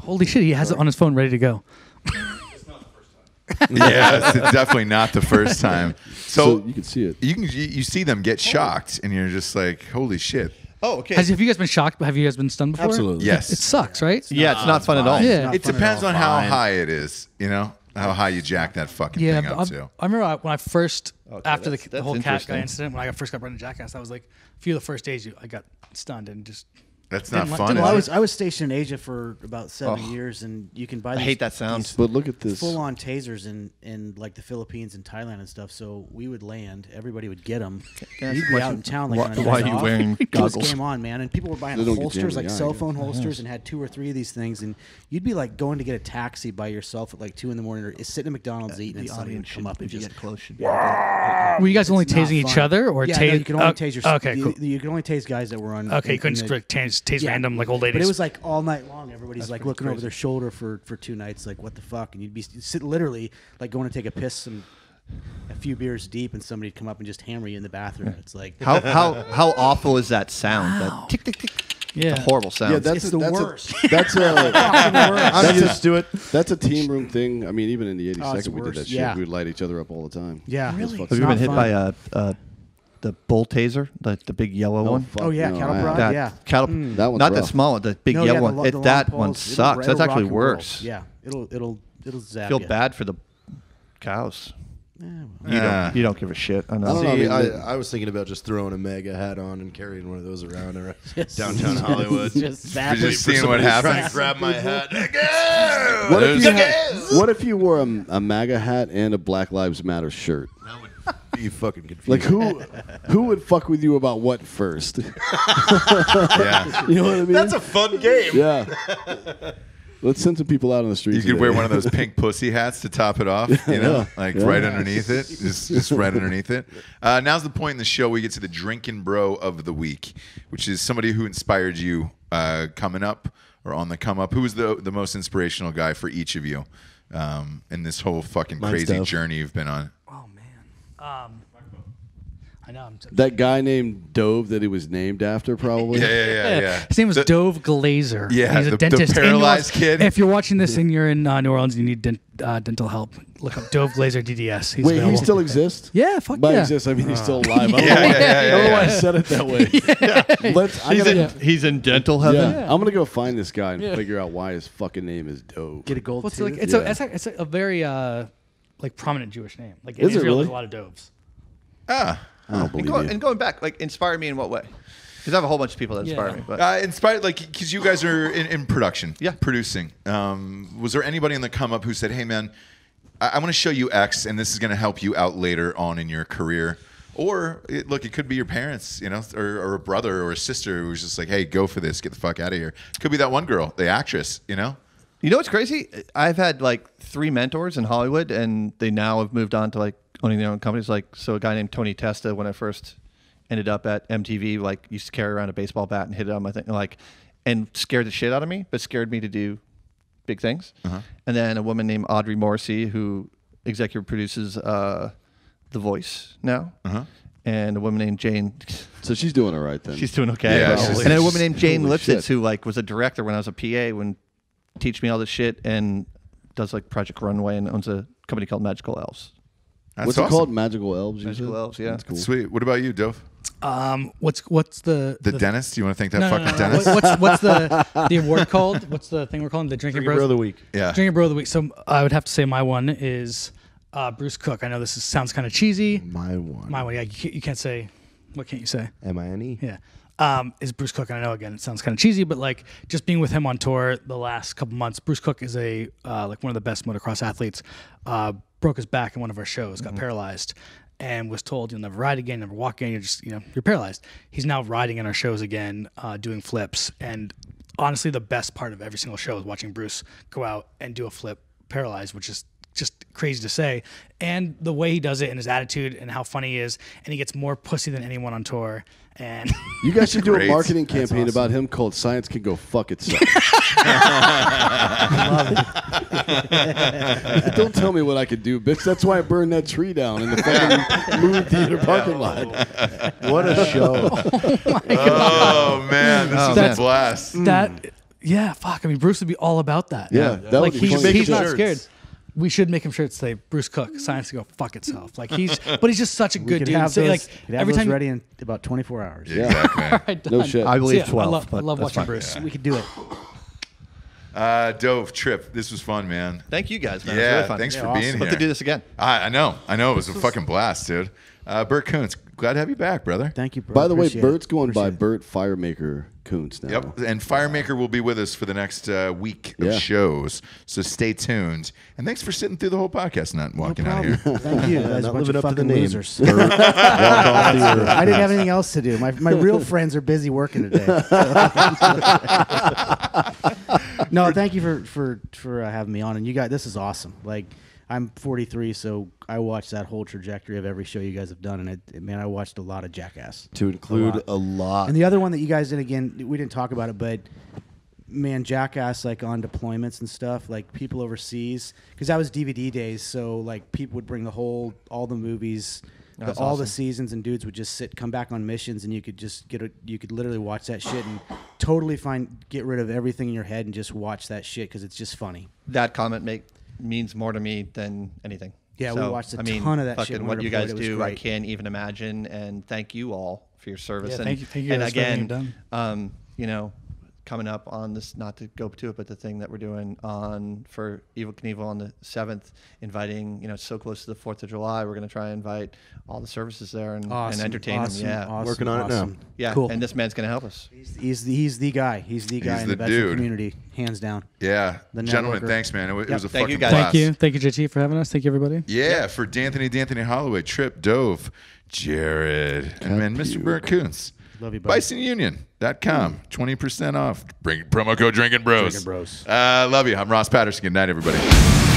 Holy shit! He has it on his phone, ready to go. It's not the first time. Yeah, it's definitely not the first time. So, so you can see it. You can you, you see them get shocked, and you're just like, holy shit. Oh, okay. Has, have you guys been shocked? Have you guys been stunned before? Absolutely. Yes. It, it sucks, right? It's not, yeah, it's not it's fun fine. at all. Yeah. It depends on how fine. high it is, you know, how high you jack that fucking yeah, thing up I'm, to. I remember when I first, okay, after that's, the, that's the whole cat guy incident, when I first got run into Jackass, I was like, a few of the first days I got stunned and just... That's not fun. Like, well, I was I was stationed in Asia for about seven oh. years, and you can buy. These, I hate that sound. But look at this. Full-on tasers in in like the Philippines and Thailand and stuff. So we would land, everybody would get them. You'd be question. out in town like why, on why are you off. wearing goggles? Came on, man, and people were buying holsters like eye, cell phone yeah. holsters, and had two or three of these things, and you'd be like going to get a taxi by yourself at like two in the morning, or sitting at McDonald's uh, eating, and somebody would come up and just get close. Were you guys only tasing each other, or yeah? You can only tase yourself. Okay, cool. You can only tase guys that were on. Okay, you couldn't tase. Taste yeah. random like old ladies. But it was like all night long. Everybody's That's like looking crazy. over their shoulder for for two nights. Like what the fuck? And you'd be you'd sit literally like going to take a piss and a few beers deep, and somebody'd come up and just hammer you in the bathroom. It's like how how how awful is that sound? That tick tick tick. Yeah, it's a horrible sound. Yeah, that's, it's a, the that's worst. A, that's a. I'm used to it. That's a team room thing. I mean, even in the eighty-second, oh, we worse. did that shit. Yeah. We'd light each other up all the time. Yeah, really? Have you been fun. hit by a? a The bull taser, the, the big yellow oh, one. Fuck. Oh, yeah, no, cattle prod, that, yeah. Cattle, mm. that one's Not rough. the small one, the big no, yellow yeah, the, one. The it, that poles, one sucks. It'll, That's it'll actually worse. Roll. Yeah, it'll it'll it'll zap Feel you. bad for the cows. Eh, well. You, yeah. don't, you don't give a shit. I know. See, I, mean, I, I was thinking about just throwing a mega hat on and carrying one of those around or just, downtown Hollywood. Just, just, just seeing what happens. Grab my hat. What if, you had, what if you wore a, a MAGA hat and a Black Lives Matter shirt? That would be fucking confused. Like who, who would fuck with you about what first? Yeah, you know what I mean. That's a fun game. Yeah. Let's send some people out on the street. You could today. wear one of those pink pussy hats to top it off. You know, yeah. like yeah. right underneath it, just just right underneath it. Uh, now's the point in the show where we get to the Drinking Bro of the Week, which is somebody who inspired you uh, coming up or on the come up. Who was the the most inspirational guy for each of you um, in this whole fucking Mine's crazy tough. journey you've been on? Um, I know I'm that guy named Dove that he was named after, probably. yeah, yeah, yeah, yeah. His name was the, Dove Glazer. Yeah, he's a the, dentist. The paralyzed kid. If you're watching this and you're in uh, New Orleans, and you need dent, uh, dental help. Look up Dove Glazer D D S. He's Wait, available. he still exists? Yeah, fuck By yeah. exists, I mean uh, he's still alive. yeah, yeah, yeah, yeah, yeah. I said it that way. yeah. Yeah. Let's, he's, gotta, in, yeah. he's in dental heaven. Yeah. Yeah. I'm gonna go find this guy and yeah. figure out why his fucking name is Dove. Get a gold. What's well, like? It's yeah. a it's a, it's a very. Uh, Like prominent Jewish name, like in Is Israel, it really? there's a lot of Doves. Ah, I don't believe and, go, you. and going back, like, inspire me in what way? Because I have a whole bunch of people that inspire yeah. me. But. Uh, inspired, like, because you guys are in, in production, yeah, producing. Um, was there anybody in the come up who said, "Hey, man, I, I want to show you X, and this is going to help you out later on in your career"? Or it, look, it could be your parents, you know, or, or a brother or a sister who's just like, "Hey, go for this, get the fuck out of here." It could be that one girl, the actress, you know. You know what's crazy? I've had like three mentors in Hollywood, and they now have moved on to like owning their own companies. Like, so a guy named Tony Testa, when I first ended up at M T V, like used to carry around a baseball bat and hit it on my thing, like, and scared the shit out of me, but scared me to do big things. Uh-huh. And then a woman named Audrey Morrissey, who executive produces uh, The Voice now. Uh-huh. And a woman named Jane. So she's doing all right then. She's doing okay. Yeah, she's, and then a woman named Jane Lipsitz, who like was a director when I was a P A, when teach me all this shit, and does like Project Runway and owns a company called Magical Elves. That's what's awesome. It called? Magical Elves. Magical Elves, yeah. That's cool. Sweet. What about you, Dove? Um, what's what's the the, the dentist? You want to thank that no, fucking no, no, no. dentist? What, what's what's the the award called? What's the thing we're calling the Drinking Bros of the Week? Yeah, Drinking Bro of the Week. So I would have to say my one is uh, Bruce Cook. I know this is, sounds kind of cheesy. My one. My one. Yeah, you can't, you can't say. What can't you say? M I N E. Yeah. Um, is Bruce Cook, and I know again it sounds kind of cheesy, but like just being with him on tour the last couple months, Bruce Cook is a uh, like one of the best motocross athletes. Uh, broke his back in one of our shows, got mm-hmm. paralyzed, and was told, "You'll never ride again, never walk again. You're just, you know, you're paralyzed." He's now riding in our shows again, uh, doing flips, and honestly, the best part of every single show is watching Bruce go out and do a flip paralyzed, which is just crazy to say, and the way he does it and his attitude and how funny he is, and he gets more pussy than anyone on tour. And you guys should do great. a marketing campaign awesome. about him called "Science Can Go Fuck Itself." It. Don't tell me what I could do, bitch. That's why I burned that tree down in the fucking movie theater parking lot. What a show! Oh, my God. Oh man, this oh, was a blast. That mm. yeah, fuck. I mean, Bruce would be all about that. Yeah, yeah. That like he's, he's not scared. We should make him sure to say Bruce Cook, "Science to Go Fuck Itself." Like he's, but he's just such a good dude. Have so those, like could have every those time ready in about twenty-four hours. Yeah, exactly. All right, no shit. I believe so, yeah, twelve. I love, but I love watching fun. Bruce. Yeah. We could do it. Uh, Dove, Tripp, this was fun, man. Thank you guys, man. Yeah, it was really fun. thanks yeah, for awesome. being here. Let's have to do this again. I, I know, I know. It was a fucking blast, dude. Uh, Bert Koontz, glad to have you back, brother. Thank you, bro. By the Appreciate way, Bert's going Appreciate by Bert Firemaker Koontz now. Yep, and Firemaker will be with us for the next uh, week of yeah. shows, so stay tuned. And thanks for sitting through the whole podcast, not walking no out here. Thank you. Guys, not living up to the name. I didn't have anything else to do. My, my real friends are busy working today. No, thank you for, for, for uh, having me on. And you guys, this is awesome. Like, I'm forty-three, so I watched that whole trajectory of every show you guys have done, and it, man, I watched a lot of Jackass. To include a lot. a lot. And the other one that you guys did, again, we didn't talk about it, but man, Jackass, like on deployments and stuff, like people overseas, because that was D V D days, so like people would bring the whole, all the movies, the, all awesome. the seasons, and dudes would just sit, come back on missions, and you could just get, a, you could literally watch that shit and totally find, get rid of everything in your head and just watch that shit because it's just funny. That comment make. means more to me than anything. Yeah, so, we watched a I mean, ton of that fucking shit. Fucking what you guys do, great. I can't even imagine. And thank you all for your service. Yeah, and thank you, thank you and again, done. Um, you know, coming up on this, not to go to it, but the thing that we're doing on for Evel Knievel on the seventh, inviting, you know, so close to the fourth of July, we're going to try and invite all the services there and, awesome, and entertain awesome, them. Yeah, awesome, working on awesome. it now. Yeah, cool. And this man's going to help us. He's, he's, the, he's the guy. He's the guy he's in the, the veteran dude. community, hands down. Yeah. Gentlemen, thanks, man. It, yep. it was a Thank fucking you guys. blast. Thank you. Thank you, J T, for having us. Thank you, everybody. Yeah, yep. For D'Anthony, D'Anthony Holloway, Tripp, Dove, Jared, Cut and then Mister Bert Koontz. Love you, Bison Union dot com, twenty percent off. Bring promo code Drinking Bros. Drinking Bros. Uh, love you. I'm Ross Patterson. Good night, everybody.